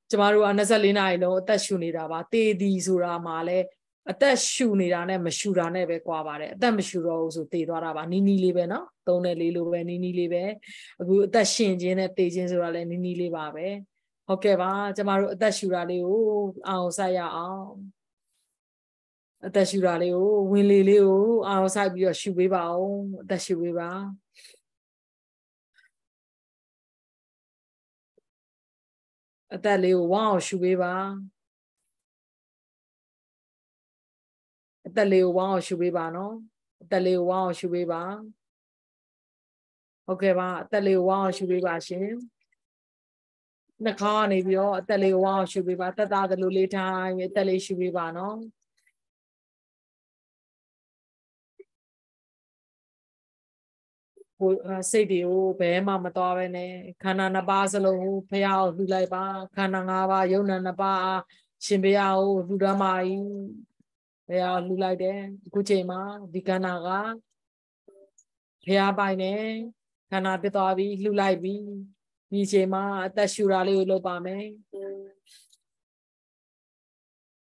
Tomorrow, Anasalina, I know, Tashunidaba, Te di Zura Male, a Tashunidane, Mashura Neve Quavare, the Mashuros of Tedrava, Nini Livena, Tonelli Luvenini Live, the Shinjin at Tejinsura and Nini Livabe. Okay, tomorrow that's you rally. Oh, outside, that's you rally. Oh, Willie Leo outside your shoe river. Oh, that's you river. That little wow, shoe river. That little wow, shoe river. No, that little wow, shoe river. Okay, that little wow, shoe river. The car, if you're at the Lewa, should be about the Luli time, at the Lee should be Bano. Say the old Pema Matovene, Kanana Basalo, Payao, Hulaiba, Kanangava, Yonanaba, Shimbiao, Rudamai, they are Lulaide, Kuchema, Dikanaga, Payabine, Kanabitavi, Lulaibi. Nijema Tashurali Lobame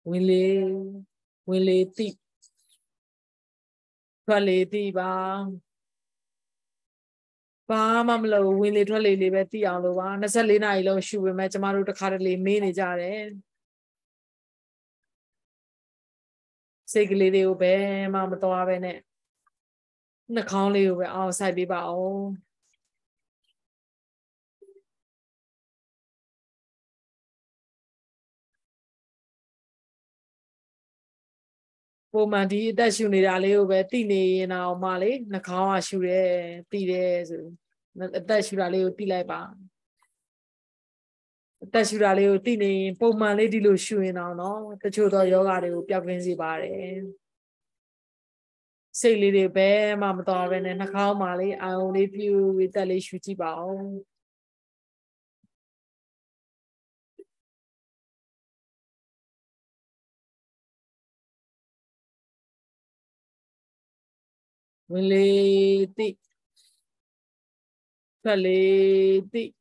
Willie Tea Twality Bang Bahama melo win literally liberty alova. Nasa lina ilo shuwe match maru takarli mini jare. Segli de ube mamatoa bene. Nakali ube outside bibao. Pomadi that's you need a little bit in our Mali, Nakawa Shure, Pires, that's you a little Tileba. That's you a little Tini, Poma Lady Lushu in our no, the children Yogari, Piavinzi Bare. Say Lady Bear, Mamatoven, and Nakao Mali, I will leave you with the Lishuti Bao. Meliti, Paliti,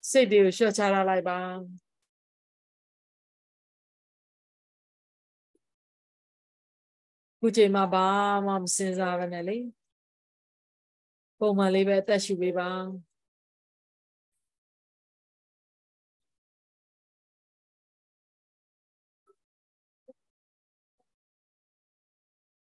Sidi, Shachara Laiba, Puche Maba, Mam Sinza Vanelli, Poma Libeta Shibiba.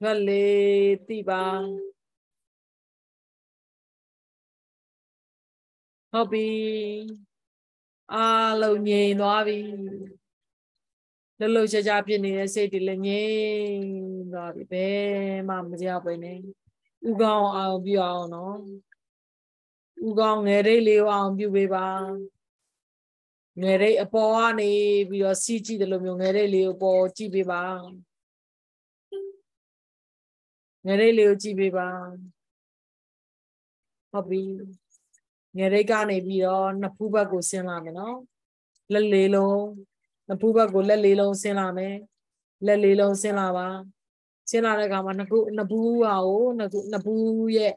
Kaleti bang, hobi, alau nye noabi, lalu saja ini saya dilenye noabi be, mama siapa ini, ugang ambil awal no, ugang ngeri lew ambil bebang, ngeri apa ane biar siji dalam yang ngeri lew poci bebang. Ngeri leo cibe bang, tapi ngeri kan ebi lo napuba go selama no, lelelo napuba go lelelo selama, selama kama napu au napu ye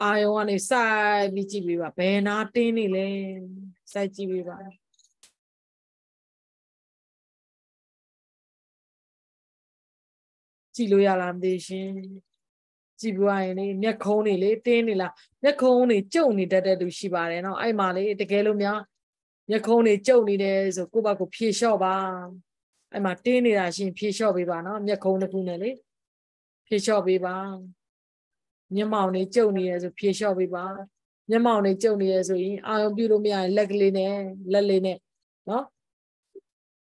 ayo ane sai cibe bang, penati ni le sai cibe bang. Cilu ya lam desin, cibu aini ni koni le teni la, ni koni jauh ni dah tu si barai no, ay malai terkelu mian, ni koni jauh ni deh, so kuba ku piesau ba, ay mal teni la sih piesau biba no, ni koni punya le, piesau biba, ni mau ni jauh ni deh so piesau biba, ni mau ni jauh ni deh so ini, ayam biru mian lagi ne, no,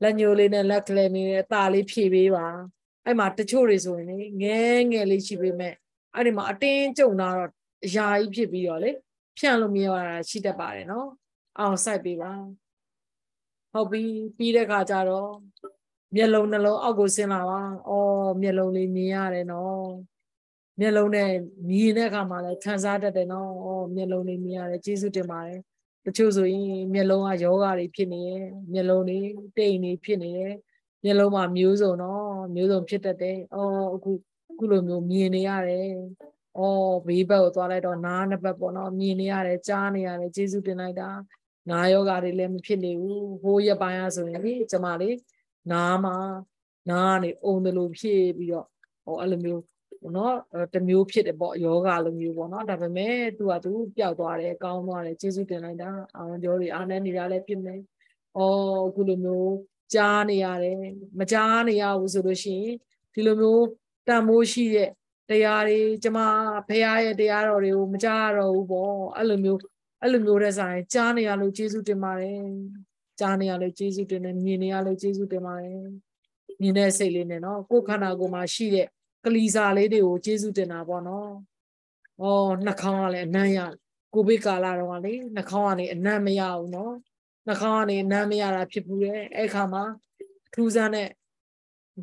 lanjut ne lagi ne, tali pi biba. I mat the chores on it, gang a little me. I matin to narrow, jai pibiole, piano me or chita barino, outside biba. Hobby, Peter Cataro, Melonello, Augustinawa, or Meloni Miareno, Melone, Nina Camara, Tanzada de no, or Meloni Miare, Jesu de Mare, the Chosui, Melona Yogari Pinny, Meloni, Dani Pinny. Yang lama muso no, muso macam tu, oh, kulo muso ni ada, oh, biba itu ada, naan apa pun ni ada, cah ni ada, Yesus tu ni ada, naik ada lem macam ni, hoya bayar sendiri, cemari, nama, naan, orang lu macam biar, oh, alam lu, no, temu macam tu, bawa yoga alam lu, no, tapi macam tu biar tu ada, kau mana Yesus tu ni ada, jori ane ni ada macam ni, oh, kulo muso जाने यारे मचाने यार उसे दिलों में वो तमोशी है तैयारी जमा प्याये तैयार हो रहे हो मचारो वो अलमियो रसाएं जाने यारों चीजों के मारे जाने यारों चीजों के निने यारों चीजों के मारे निने से लेने ना कोखना गोमाशी है कलीसा ले दे वो चीजों के ना बनो ओ नखाने नया कुबे काला रोने नखाने नया उनो Nakani, Namia, Pipu, Ekama, Cruzane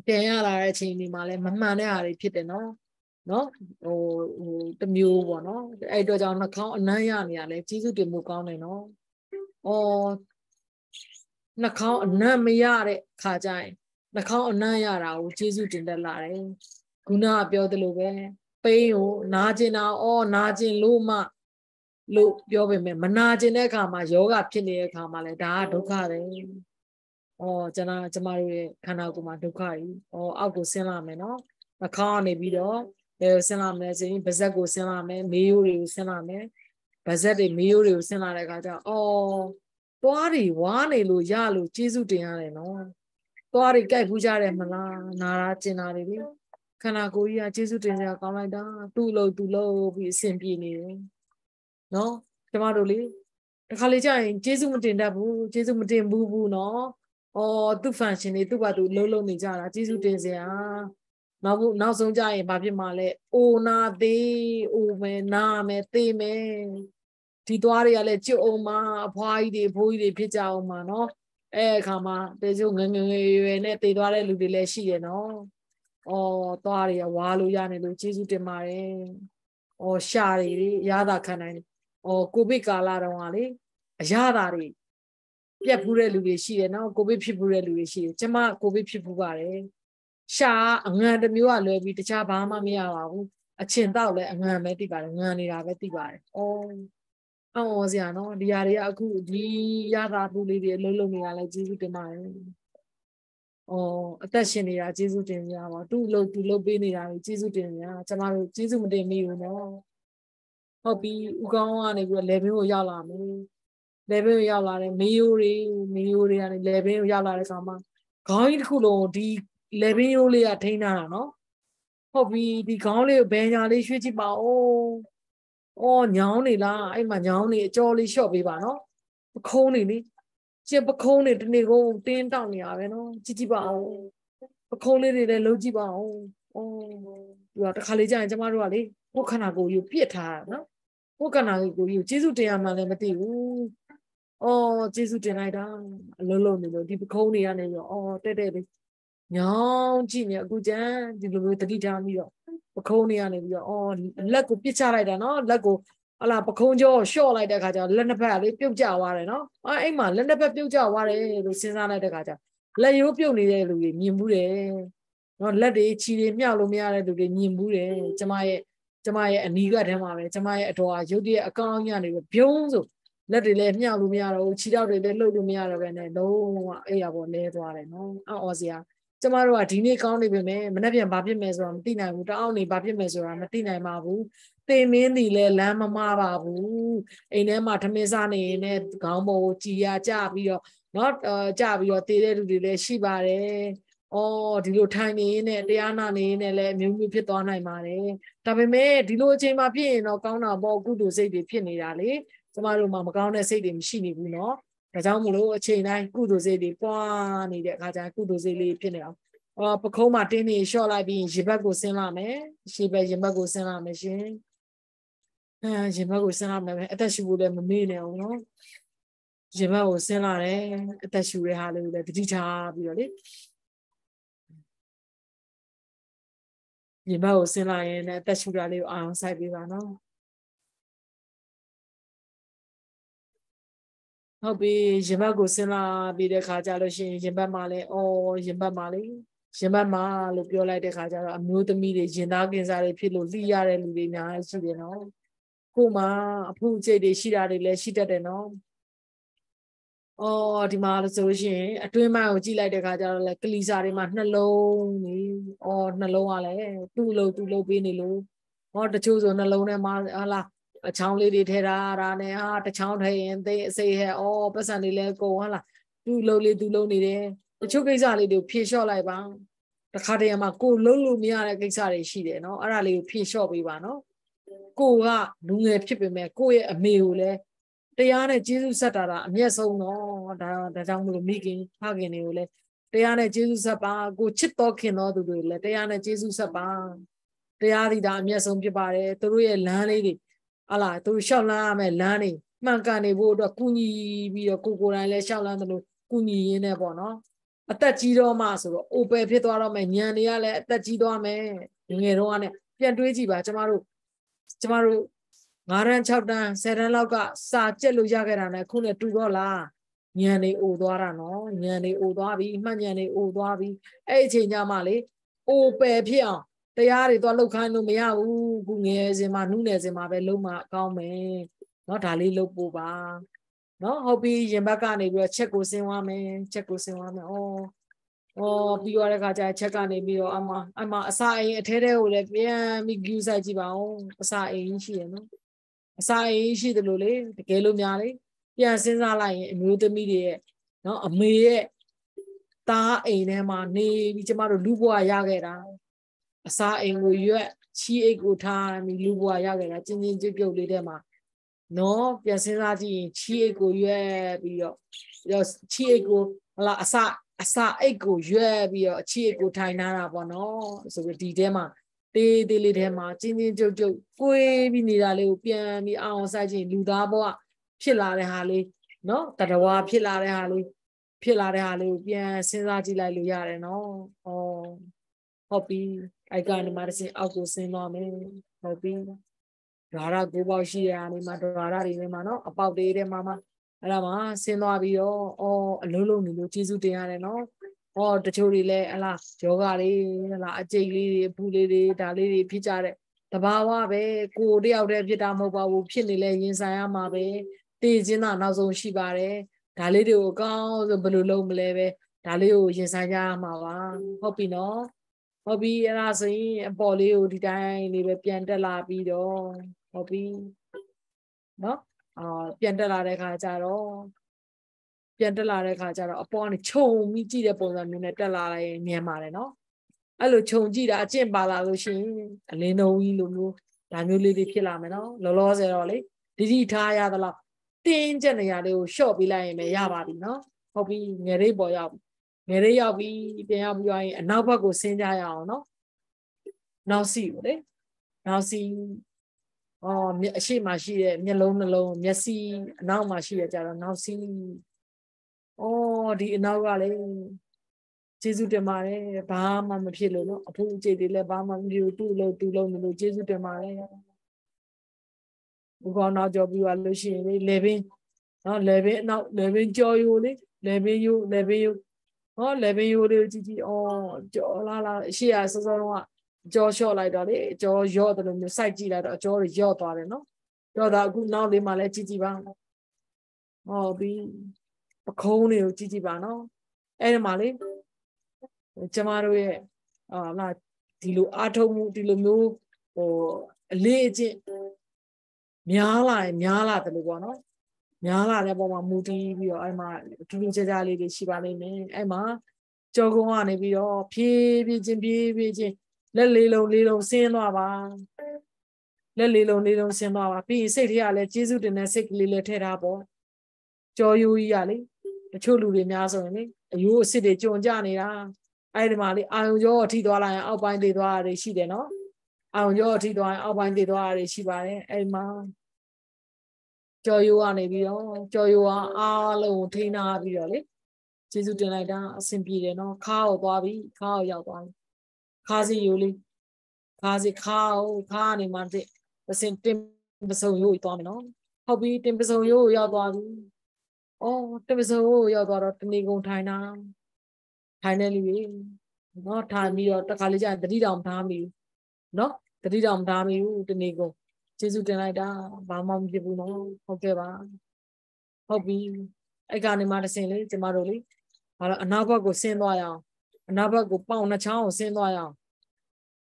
Tiala Chini Male, Mamane, Pitano, no, or the mule one, I do down a count, Nayania, let Jesus de Mukan, you know, or Nakao Namiare Kajai, Nakao Nayara, Jesus in the Lare, Guna Biodeluve, Payo, Najina, or Najin Luma. Lu yoga me manajine kama yoga pini kama le da duka re oh jana jamaru kana kuma duka I oh aku sena me no nakane bido le sena me sini bazak go sena me miyuri sena me bazak de miyuri sena le kaja oh toari wane lu ya lu jisu tianare no toari kai puja re mala nara chinare bi kana ko ya jisu tianare kama da tu lo bi simpi ni no, Tamaroli. The college in Jesumatin, Jesumatin Bubu, no, or two fashion, two badu, Lolo Nijara, Jesutin, now so giant, Babi Male, O na de, O me, na me, te me, Tituaria let you, Oma, Pai de, Pui Pizza, Oma, no, Kama, the Zungan, and at the Dora Lubileshi, no, or Taria, Waluyan, Jesutemare, or Shari, Yada Canine. Or Kobe Kalarani, Yadari. Yapure Luishi, and now Kobe Pipure Luishi, Chama Kobe Pipubare. Sha, and the Muale with the Chabama Miao, a chin down and her medical and Nani Avetibar. Oh, Ziano, the Ariaku, the Yada Bully, the Lolomia, Jesus de Mine. Oh, Attachenia, Jesus de Yawa, too low to Lobinia, Jesus de Yama, Chamaru, Jesus de Mio. Hobi Ugawan, if you level Yala, Miyuri, and level Yala Sama. Coin Kulo, the Levioli Atena, no? Hobi, the Gauli Benali Shutiba, oh, Nyani la, I'm a Nyani, jolly shop, Ivano. Coney, Jepacone, the Nego, Tin Tanya, Chichiba, Pacone, the Logiba, oh, you are the Kalija and Jamaruali. What can I go you Pieta? No, what can I go you Jesus de Amalamatiu? Oh, Jesus denied down Lolonino, Dipiconi, and oh, Teddy. No, Genia, good jan, did you get down your Paconi and your own Lago Pizarra and all Lago Ala Paconjo, Shaw like the Gata, Lenapa, Pujawa, and all. I'm a Lenapa Pujawa, Luciana de Gata. Let you puny, Nimbure. Not let the Chile Mialumia to the Nimbure, Jamai. Jamai and Niga Demare, Jamai at all, Judy, a Kangian with Pionzo. Let the Lemia Lumiaro, Chidari, the Lumiaro, and no Ayabo Nedware, no Ozia. Tomorrow at Tini County, Manavian Babi Mesoram, Tina, with only Babi Mesoram, Matina Mabu, they mainly lay Lama Marabu, in Emma Tamezani, in Ed Gambo, Chia Javio, not Javio, Tele, Shibare. Oh, dilo tiny in it, Diana in a let me pit on my money. Tabime, dilo Jima Pin or Gana Ball good to say the Pinny Alley. Tomorrow, Mamma Gana say the machine, you know. Kazamulo, a chain, I good to say the Pony, the Kaja, good to say the Pinel. Or Pacoma Tini, shall I be in Chibago Sename? She by Jimbago Sename machine. Jimbago Sename, attached with a million, you know. Jimbago Senare, attached with a guitar, really. You both in line at that sugar outside Vivano. Hobby, Jimago Sena, be the Kajaroshi, Jimamale, or Jimamali, Jimama, Lupiola de Kajara, mute me, Jinagins are a pillow, Lia and Lina, you know. Kuma, Puja de Shida de Leshita de No. Oh, Dimar Soshi, a 2 mile Gila de Gaja, like Lizari Matnalo, or Naloale, too low, Binilo, or the chosen alone, a town lady Terra, and a town hay, and they say her, oh, personally let go, Allah, too lonely there. The Chukis are little Pisho like bound. The Kadema go lulu mia exari she did, no, or a little Pisho Vivano. Go up, do a chipper, go a mule. Diana Jesus Satara, yes, oh no, the jungle making, hugging you. Diana Jesus about go chip talking or to do it. Diana Jesus about the Adida, yes, on Jibare, to real Lani, Allah, to Shalam and Lani, Mancani wood, a Kuni, be a cuckoo, and let Shalam Kuni in a bono. a tachido maso, open pitoa me, nyaniale, tachido me, ngerone, pianduji ba, chamaru, chamaru, ngaran chapda, seraloga, sa cello jagarana, kuna tugola, nyani uduarano, nyani uduabi, manyani uduabi, eche nyamali, open pion, tayari to locano mea, gungezima, nunezima, veluma, kaume, not a little buba. No, hobi jembakane biyo check ko sinwa me oh biyo de ka ja check kane biyo ama asa ain athe ko le pyan mi giu sai ji ba on asa ain shi ye no asa ain shi de lo le takae lo mya le pyan sin sa lai yin amyo tami de ye no ame ye ta ain ne ma ne bi chama do lu bwa ya kae da asa ain ko ywe chi ai ko tha mi lu bwa ya kae da chin chin jwe pyeut le de ma no pian sin sa ji chi ko ywe bi yo chi ko la asa ai ko ywe bi yo chi ko thai na da paw no so di the ma te le the ma chin chin chou chou kwe bi ni da le ko pian bi aung sa ji lu da bwa phit la de ha le no tadawa phit la de ha le ko pian sin sa ji lai lo ya de no oh hopi ai ka ni ma sin au ko sin lo me hopi Rara Guba she and Madara Rimano about the Mama Rama Sinabio or Lulu Miluchizu Diano or the Churile, alas, Jogari, la Jigli, Puli, Dali, Pichare, Tabawa Bay, Kodi out of Yamova, Pinile, Yinzayama Bay, Tizina Nazo Shibare, Talido Gao, the Bulu Mleve, Talio Yinzayama, Hopino, Hobby and Asi, and Polio, the Dine, the Pianta Labido. Hobi, no, pianta la de kajaro, upon chong mi ji de bona nune tet la lai nyan ma le no. Ai lo chong ji da a chin ba la lo shin, a le no wi lo myo, da myo le de phit la me no. Lo lo sae ro le, di di tha ya da la, tin chet ne ya le ko shot pi lai yin be ya ba bi no. Hobi ngwe rei paw yaw, ngwe rei yaw pi, pyan yaw pi yaw yin a naw bwat ko sin ja ya aw no. Naw si Oh, she machine, alone, messy, now machine, now see. Oh, the inaugural Jesu de Mare, Bahama, Pillow, Pooh J. de Lebama, you too low, Jesu de Mare. Go on out of you are Lucian, living joy only, living you. Oh, living you, oh, Jolala, she has a son. Joshua like that, Joshua the new side like that, Joshua daughter no, daughter good now they malay Gigi Ban, oh be, Bakonio Gigi Ban no, any malay, Jamaru la Tilu Atomu Tilu Mu or Leji, Miala the Lugano, Miala the Bama Moody or Emma Tunjali Shibani Emma, Jogoani be all PBG. Let little sin lava. Let little sin lava. Be said here, let Jesus in a sick little terrible. Joy you yally, the children in Yazoni. You sit at John Johnny. I'm your Tidor, I'll bind the door, she did not. I'm your Tidor, I'll bind the door, she by a man. Joy you are nebio, joy you are all Tina Violi. Jesus denied simply no cow bobby, cow yawbon. Kazi Yuli, Kazi Kao, Kani Mante, the same Timbeso Yu Domino. Hobby Timbeso Yu Yabadi. Oh, Timbeso Yabara Tinigo Tina. Finally, not time you or the college at the Ridam Tami. No, the Ridam Tami, you Tinigo. Jesu Tenida, Bamam Gibuno, Hokeva. Hobby, I can't imagine it, Maroli. Another go send wire. Another go pound a chow, send wire.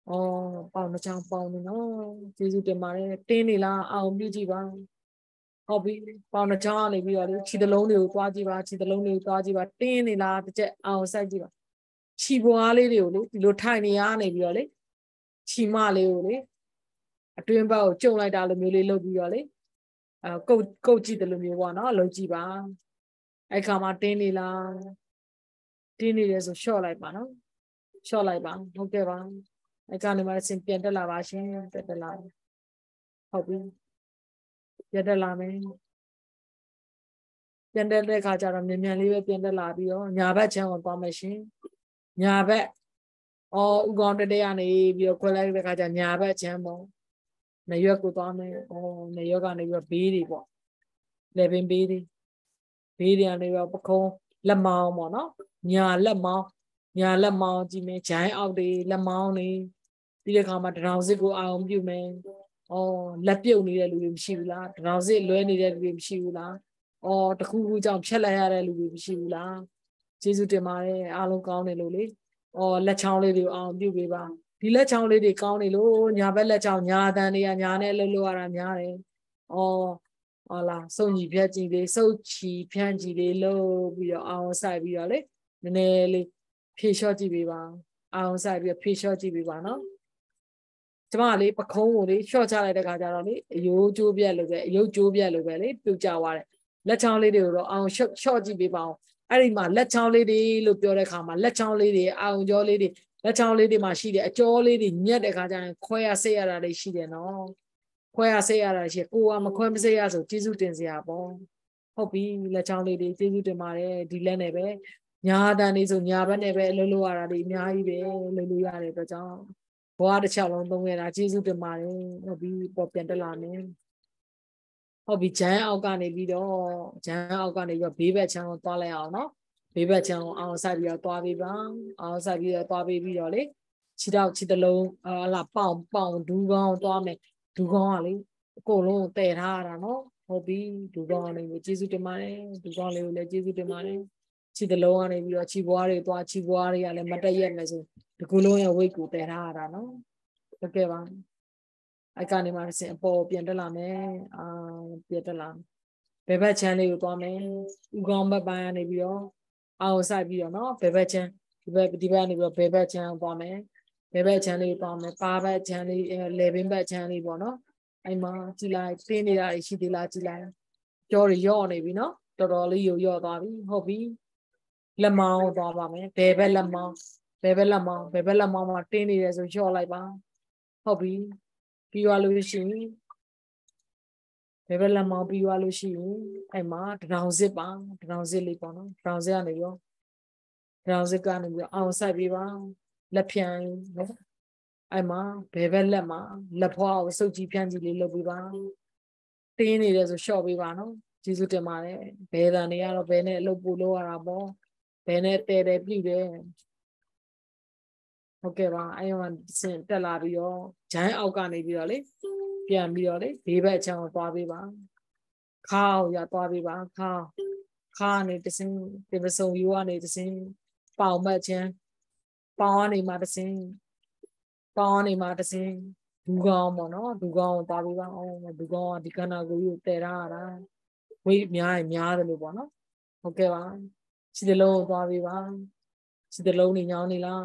Oh, pound a chow, pound no, Jesus de Mare, Tenila, our beauty one. Hobby, pound a chow, if you are she the lonely Tajiba, Tenila, the jet outside you. She boalio, little tiny anne viole. She maleole. A twin bow, Joe like Alamuli loviole. Go cheat the lumi one, or logiba. I come at Tenila. Tini is a show like one, okay, one. I can't imagine Pianta Lavashin, Petala. Hobby Yadalame ပြန်တက်တဲ့ခါကျတော့မြန်မြန်လေးပဲပြန်တက်လာပြီးတော့ညာဘက်ချမ်းဝင်သွားမယ်ရှင်ညာဘက်ဥကောင်းတက်ရနေပြီးတော့ခွဲလိုက်တဲ့ခါကျညာဘက်ချမ်းပေါ့နရွက်ကိုသွားမယ်နရွက်ကနေပြီးတော့ဘေးတွေပေါ့လေပင်ဘေးတွေကနေပြီးတော့ပခုံးလက်မောင်းပေါ့နော်ညာလက်မောင်းကြည့်မယ်ဂျိုင်းအောက်တွေလက်မောင်းနေပြီးတဲ့ခါမှာဒရောင်စစ်ကိုအာရုံပြုမယ်လက်ပြုတ်နေတဲ့လူတွေမရှိဘူးလားဒရောင်စစ်လွဲနေတဲ့လူတွေမရှိဘူးလားတခုခုကြောင့်ဖြတ်လိုက်ရတဲ့လူတွေမရှိဘူးလားကျေးဇူးတင်ပါတယ်အားလုံးကောင်းတယ်လို့လေလက်ချောင်းလေးတွေအောင်ပြုပေးပါဒီလက်ချောင်းလေးတွေကောင်းနေလို့ညာဘက်လက်ချောင်းညာတန်တွေကညာနဲ့လှုပ်လို့ရတာများတယ်ဟာလာစုံကြီးဖြတ်ကြီးလေးစုပ်ချီဖြန့်ကြီးလေးလှုပ်ပြီးတော့အောင်ဆိုင်ပြီးတော့လေနည်းနည်းလေးဖြေလျှော့ကြည့်ပေးပါအောင်ဆိုင်ပြီးဖြေလျှော့ကြည့်ပေးပါနော်ကျမကလေပခုံးကိုလေလျှော့ချလိုက်တဲ့ခါကျတော့လေအယိုးကျိုးပြက်လို့ပဲအယိုးကျိုးပြက်လို့ပဲလေပြုတ်ကြသွားတယ်လက်ချောင်းလေးတွေကိုတော့အောင်လျှော့ကြည့်ပေးပါအောင်အဲ့ဒီမှာလက်ချောင်းလေးတွေလို့ပြောတဲ့ခါမှာလက်ချောင်းလေးတွေအာုံကြောလေးတွေလက်ချောင်းလေးတွေမှာရှိတဲ့အကြောလေးတွေညက်တဲ့ခါကျရင်ခွဲရဆက်ရတာတွေရှိတယ်နော်ခွဲရဆက်ရတာရှိကိုကမခွဲမဆက်ရဆိုကျေးဇူးတင်စရာပေါ့ဟုတ်ပြီလက်ချောင်းလေးတွေကျေးဇူးတင်ပါတယ်ဒီလက်နဲ့ပဲညာတန်နေဆိုညာဘက်နဲ့ပဲအလုပ်လုပ်ရတာတွေအများကြီးပဲလုပ်လို့ရတယ်တော့ကြောင့်ဘွားတစ်ချောင်းလုံးသုံးရတာကျေးဇူးတင်ပါတယ်ဟုတ်ပြီပေါ်ပြန်တက်လာမယ်ဟုတ်ပြီဂျမ်းအောက်ကနေပြီးတော့ဂျမ်းအောက်ကနေပြီးတော့ဘေးဘက်ချမ်းကိုသွားလိုက်အောင်နော်ဘေးဘက်ချမ်းကိုအောင်ဆိုက်ပြီးတော့သွားပေးပါအောင်ဆိုက်ပြီးတော့သွားပေးပြီးတော့လေခြေထောက်ခြေတလုံးဟာလာပေါင်ဒူးကောင်းသွားမယ်ဒူးကောင်းကလေအကုန်လုံးကိုတည်ထားရတာနော်ဟုတ်ပြီဒူးကောင်းလေးကိုကျေးဇူးတင်ပါတယ်ဒူးကောင်းလေးကိုလည်းကျေးဇူးတင်ပါတယ်ခြေတလုံးကနေပြီးတော့ခြေဘွားတွေသွားခြေဘွားတွေကလည်းမတက်ရက်နဲ့ဆိုဒီကုလုံးရဲ့weightကိုတည်ထားရတာနော်ဟုတ်ကဲ့ပါအကနေမှာစင်အပေါ်ပြန်တက်လာမယ်ပြန်တက်လာဘယ်ဘက်ချမ်းလေးကိုသွားမယ်ဥကောင်းဘက်ပိုင်းကနေပြီးတော့အောင်ဆိုက်ပြီးတော့နော်ဘယ်ဘက်ချမ်းဒီဘက်ကနေပြီးတော့ဘယ်ဘက်ချမ်းသွားမယ်ဘယ်ဘက်ချမ်းလေးကိုသွားမယ်ပါဘက်ချမ်းလေးလေပင်ဘက်ချမ်းလေးပေါ့နော်အဲ့မှာကြည်လိုက်ပင်းနေတာရှိသေးလားကြည်လိုက်ကြောတွေရော့နေပြီနော်တော်တော်လေးရော့သွားပြီဟုတ်ပြီလက်မောင်းသွားပါမယ်ဘယ်ဘက်လက်မောင်းဘယ်ဘက်လက်မောင်းမှာတင်းနေတယ်ဆိုရော့လိုက်ပါဟုတ်ပြီပြီးွားလို့ရှိရင်ဘယ်ဘက်လက်မောင်းပြီးွားလို့ရှိရင်အဲ့မှာဒရောင်စစ်ပါဒရောင်စစ်လေးပေါ့နော်ဒရောင်စစ်ကနေပြီးဒရောင်စစ်ကနေပြီးအောင်ဆိုက်ပြီးပါလက်ဖြန်နော်အဲ့မှာဘယ်ဘက်လက်မှာလက်ဖွားကိုစုပ်ကြည့်ဖြန့်ကြည့်လေးလုပ်ပြီးပါတင်းနေတယ်ဆိုရှော့ပြီးပါနော်ကျေးဇူးတင်ပါတယ်ဘယ်တန်တွေကတော့ဘယ်နဲ့အလုပ်ပို့လို့ရတာပေါ့ဘယ်နဲ့တဲတယ်ပြည့်တယ်ဟုတ်ကဲ့ပါအဲ့မှာစင်တက်လာပြီးတော့ဂျိုင်းအောက်ကနေပြီးတော့လေပြန်ပြီးတော့လေဘေးဘက်ချမ်းကိုသွားပေးပါခါအောင်ရသွားပေးပါခါနေတစင်ဒီပစုံယူကနေတစင်ပေါင်ဘက်ချမ်းပေါင်ကနေမှာတစင်ဒူကောင်းပေါ့နော်ဒူကောင်းကိုသွားပေးပါအောင်ဒူကောင်းကဒီကနာကိုယူတည်ထားရတာဝိအများကြီးများတယ်လို့ပေါ့နော်ဟုတ်ကဲ့ပါခြေတလုံးကိုသွားပေးပါခြေတလုံးနေညောင်းနေလား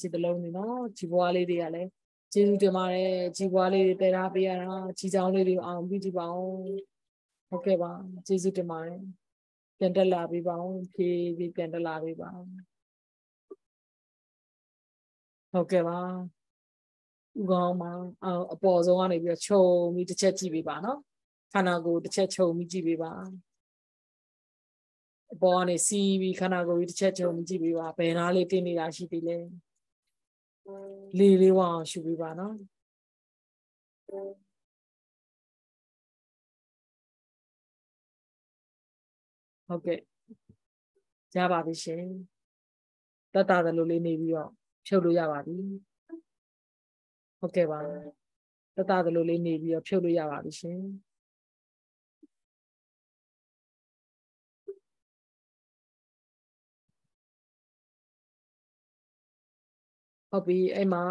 ခြေတလုံးနေနော်ခြေဘွားလေးတွေကလည်းကျေးဇူးတင်ပါတယ်ခြေဘွားလေးတွေတည်ထားပေးရတာခြေချောင်းလေးတွေအောင်ပြီးကြည့်ပါအောင်ဟုတ်ကဲ့ပါကျေးဇူးတင်ပါတယ်ပြန်တက်လာပြီးပါအောင်ဖြည်းဖြည်းပြန်တက်လာပြီးပါဟုတ်ကဲ့ပါဥကောင်းမှာအပေါ်ဆုံးကနေပြီးခြုံပြီးတစ်ချက်ကြည့်ပေးပါနော်ခန္ဓာကိုယ်တစ်ချက်ခြုံပြီးကြည့်ပေးပါအပေါ်ကနေစီးပြီးခန္ဓာကိုယ်ကြီးတစ်ချက်ချုပ်ကြည့်ပေးပါဘယ်နာလေးတင်းနေတာရှိသေးလဲလေးလေးဝအောင်ရှုပေးပါနော်ဟုတ်ကဲ့ရပါပြီရှင်တတ်တာလိုလေးနေပြီးတော့ဖြုတ်လို့ရပါပြီဟုတ်ကဲ့ပါတတ်တာလိုလေးနေပြီးတော့ဖြုတ်လို့ရပါပြီရှင်ဟုတ်ပြီအဲ့မှာ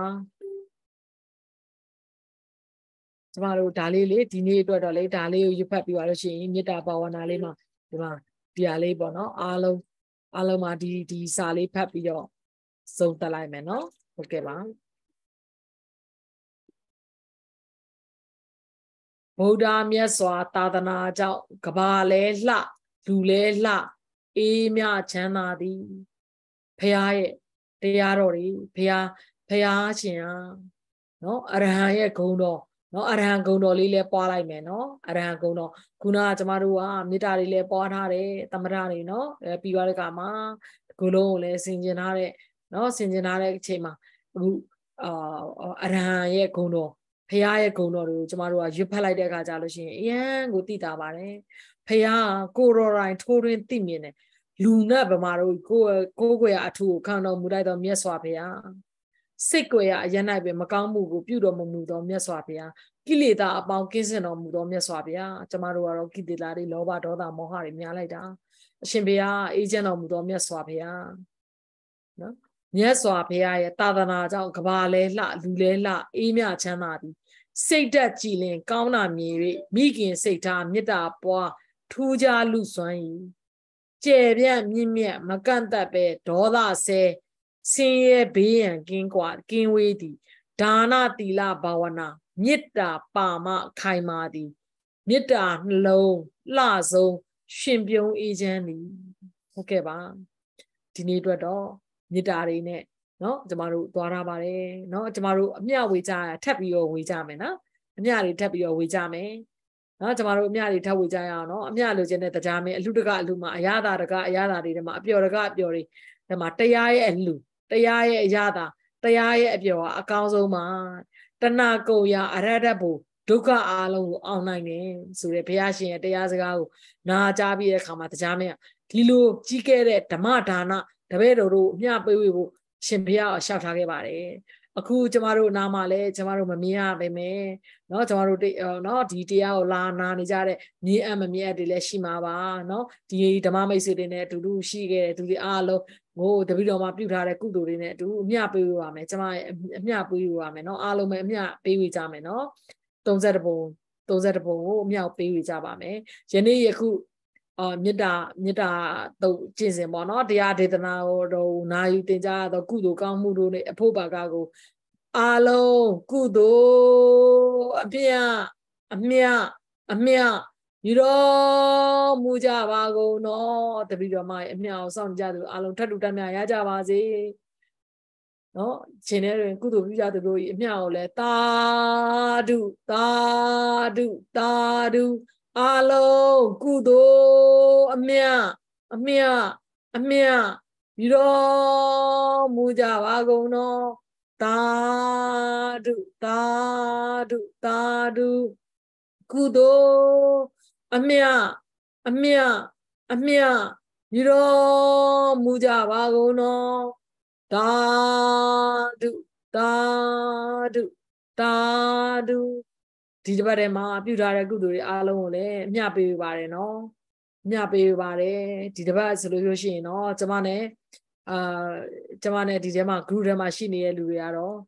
ကျမတို့ဒါလေးလေဒီနေ့အတွက်တော့လေဒါလေးကိုရွတ်ဖတ်ပြီးပါလို့ရှိရင်မေတ္တာဘာဝနာလေးမှာဒီမှာဒီဟာလေးပေါ့နော်အားလုံးမှာဒီစာလေးဖတ်ပြီးတော့စုံတက်လိုက်မယ်နော်ဟုတ်ကဲ့ပါဗုဒ္ဓမြတ်စွာသာသနာကြောင့်ကဘာလဲလှလူလဲလှအေးမြချမ်းသာသည်ဖရာရဲ့တရားတော်တွေဘုရားရှင်ဟာနော်အရဟံရဲ့ဂုဏ်တော် No Arhanguno Lile Palai Meno, Arhanguno, Kuna Tamarua, Nitari Ponare, Tamarani, no, Pivaricama, Gulo, Singenare, no, Singenare Chema, Arahaye Kuno, Paya Kuno, Tamarua, Jupala de Gajaloshi, Yang, Gutita Mare, Paya, Kurora, and Torin Timine, Luna Bamaru, Koguea Atu, Kano Murado Mieswapia. Sequoia, Yanabe, Macamu, Pudo Mudo, Miaswapia, Kilita, about Kisano Mudo, Miaswapia, Tamaru, Kidilari, Loba, Doda, Mohari, Mialeda, Shimbia, Ejano Mudo, Miaswapia. No, Miaswapia, Tadana, Cabale, La, Lulela, Emia Chanadi. Say that Chilin, Kauna Miri, Miki, Sata, Mida, Poa, Tuja Lusuani. Jebia, Mimia, Maganta Be, Doda say. Sinye being king quad, king weedy, Dana di la bawana, Nita Bama Kaimadi, Nita low, lazo, shimbion ejani. Okay, ba. Tinidra do, Nidari ne, no, Jamaru, Dorabare, no, Jamaru, Mia wija, tapio wijamena, Miali tapio wijame, no, Jamaru, Miali tawijayano, Mialu geneta jame, Ludaga luma, Ayada, Ayada, Rima, Bioraga, Biori, the Matayai and Lu. Tayaya yada, tayaya abioa, a council man, Tanagoya, a readable, Duka alo, online, Surepiashi, a deazago, Na Jabi, a kamatajamia, Tilu, Chikere, Tamatana, Tabedo, Nyabu, Shimpia, or Shatagabare, Aku, Tamaru, Namale, Tamaru, Mamia, Beme, no Tamaru, no, Titia, Lana, Nijare, Ni Amamia, de Leshimaba, no, Ti, Tamame, sit in it to do, she get to the alo. Oh, the video my beauty had a good in it to Miapu Ame, Miapu Ameno, Alome, Mia, Baby Jameno, those edible, Miao Baby Jabame, Jenny Yaku, Nida, the Jinsimon, the Adidana, or Nayutija, the Kudu, Kamudu, Pobagago, Alo, Kudu, Amia. You don't Mujabago, no, the video my meow son Jadu, Alon Tadutana Yajavazi. No, Chinere and Kudu Yadu, meow let ta do. Allo, Kudu, a mea. You don't Mujabago, no, ta do. Kudu. Amia, you don't Mujabago, no, da do. Tidabadema, Pudara Guduri, Alone, Nyapi Vare, no, Nyapi Vare, Tidabas, Luyoshi, no, Tamane, Tidema, Gruda Machine, Luiaro,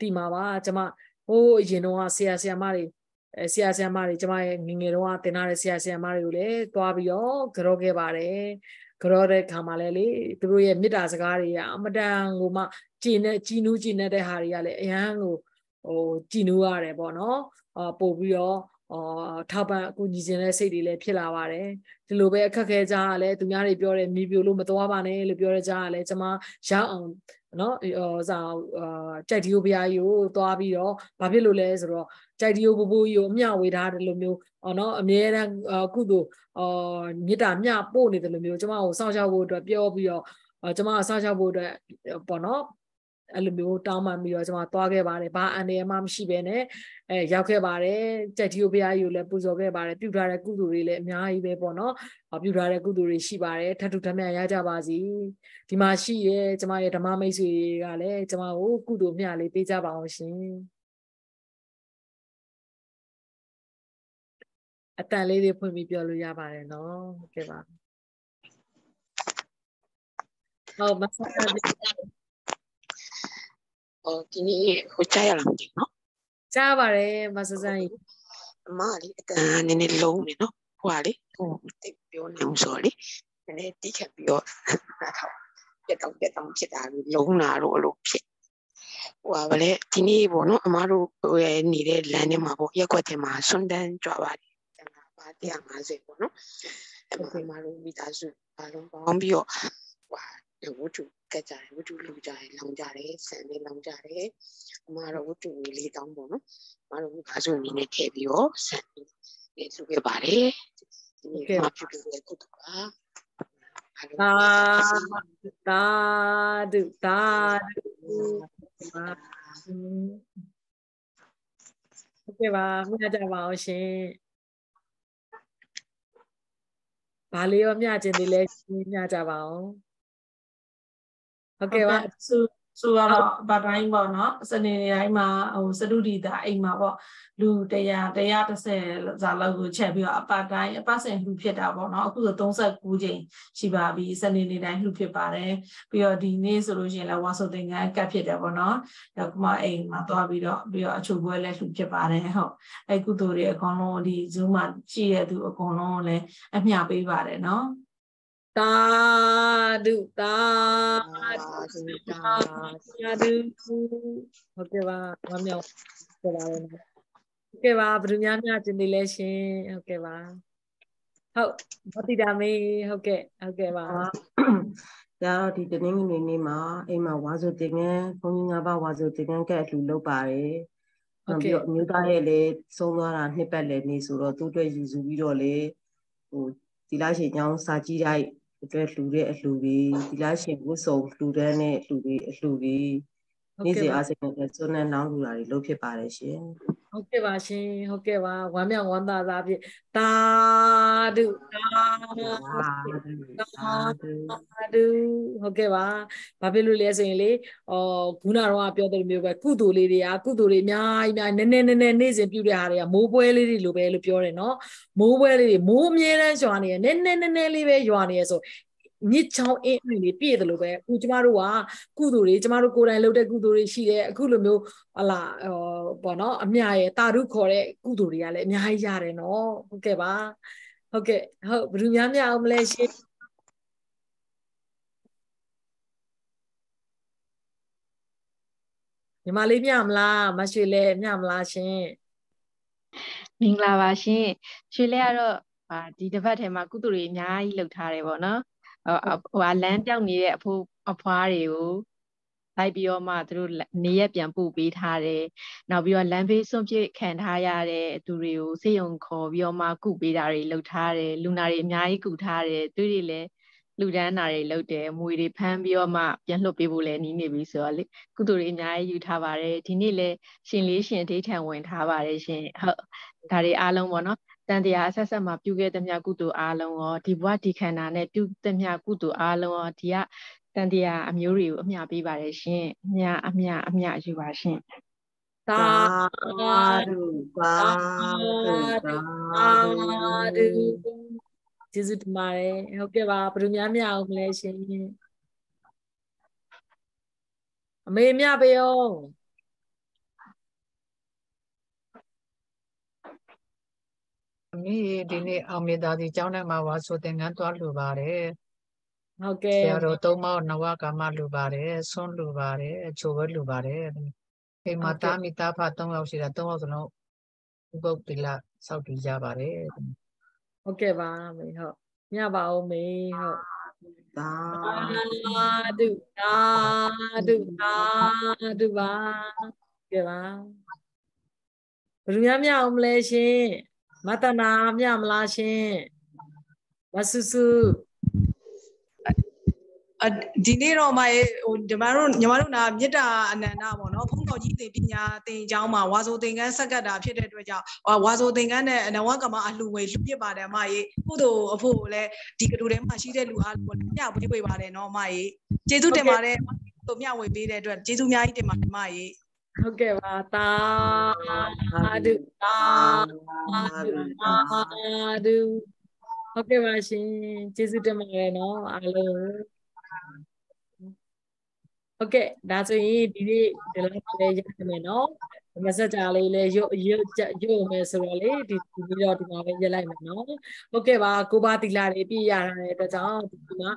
Timava, Tama, oh, Genoa, Sia Mari. Siasia Mari, Jamai, Ningirua, Tenare Siasia Mariule, Tuabio, Kroge Bare, Krore Kamaleli, Three Midas Garia, Madame Guma, Chinu de Hariale, Yangu, or Chinuare Bono, or Pobio, or Taba Kujine Sedile Pilavare, Tilube Kakejale, to Mari Biore, Mibulum, Tuabane, Libiorejale, Jama, Shaun, no, Chatiubia, you, Tuabio, Pabilulezro. Jadio Bubu, you meow with hard lumio, or no, a mere kudu, or Nita mea pony the lumio, Jama, Sanja wood, a biobio, or Jama Sanja wood, Bono, a lumio, Tama, Miosma, Togabare, Ba and a mam shibene, a Yakebare, Jatiobia, you lepuzogebare, Pudara Kuduri, Miaibe Bono, a Pudara Kuduri Shibare, Tatutamea Yajabazi, Timashi, Tamaya Tamamesi, Ale, Tamao, Kudu, Miali, Pizza Bouncing. At that lady put me Bioluya, no, give up. Oh, Masani, no? Javare, Masani. Mali, and in a low, no, Wally, who take your name, sorry, and they take up your get on, Lona or Loki. Wavale, Tini, Bono, Amaru, where needed Lanimabo, Yaquatema, Sundan, Javari. They are Mazepono, and Maru with Azu, Alon Bombio, वोटू कचाए वोटू लू जाए lung जा रहे सैने lung जा रहे हमारा वोटू ले दाम बोलो हमारा वो घासों नीने के भी हो सैने ये लोगे बारे ये माफ़ी दे को दुआ तादु तादु तादु oke ba mya ja ba aw shin ba le yo mya chin de le mya ja ba aw oke ba su ba ba tain ba no sane tain ma ho sadudita aim ma paw lu 100 130 za law ko chet pi aw pa tain aw sain lu phit ta paw no aku so 39 chain chi ba bi sane ni tain lu phit ba de pi yo di ni so lo shin la wa so tain ga kat phit ta paw no da kuma aim ma twa pi do pi yo a chu bwe le lu phit ba de ho ai ku to ri akon lo di zoom ma chi ya tu akon lo le a mya pai ba de no Tadu, tadu, tadu, oke ba, mami oke ba, berunya mami aja dileshin, oke ba, hau, mati dami, oke, oke ba, ya di tening ini mah, emang wazo tengen, kongin apa wazo tengen kayak dulu pare, tapi nyuta hele, soalnya nih pele nih surat tuh jujubilole, tidak sih yang sajai Oke, Nichao e ni piedo lo be kujimaru wa kuduri jimaru korai lo de kuduri shi de kulo myo ala bono amya ye taru khore kuduri ya le amyai yare no oke ba oke ho bru mya mya aw mle shi nyama le mya mla ma shwe le mya mla shin mingla ba shin shwe le ya ro di debat the ma kuduri amyai lauk tha de bo no Walan yang ni aku apa hari tu, tapi orang tu ni yang bubi thare, nabi orang besok je kan thare tu riu seorang kau orang bubi thare laut thare, lunari nyai kau thare tu rile, ludan nari laut de muri pan orang yang lebih boleh ni ni bisul, kau tu nyai itu thare, tini le sini sini terang thare sini, thare alam mana? Tadi asal sama juga temnya kudu alon, dibuat di kanan itu temnya kudu alon dia, tadi amyuri amya bivaresin, amya jivaresin. Taru, jizut mare, oke ba, perunya amya umlesin. Ame amya beyo. Ini dini amida di jalan mawa dengan tuan lubare, siaro toma nawa kamar lubare, son lubare, cover lubare, mata mita patung ausiratung ausno ubok pila saudi jabare. Oke ba, miho, nyabau miho. Tadu ba, oke ba. Berunya miao mlesi. Mata nam nyam la shin wasusu dini ro ma e jamaru jamaru na mitta ananda paw no phung taw ji tin pinya tin chang ma waso tin kan sakkat da phit de twet chang waso tin kan ne anawa kama a hlu wei lu phit ba de ma e phut do a phut le di katu de ma shi de lu a lu nya pwi pwi ba de no ma e jesu tin ma de to mya wei be de twet jesu mya ji tin ma de ma e oke ba tadu oke ba shin jesu te mare no alo oke da so yin di de la le ya me no message a le le yo yo yo me so le di di lo di ma le ya lai me no oke ba ko ba tila de pi ya ra de twa chang di ma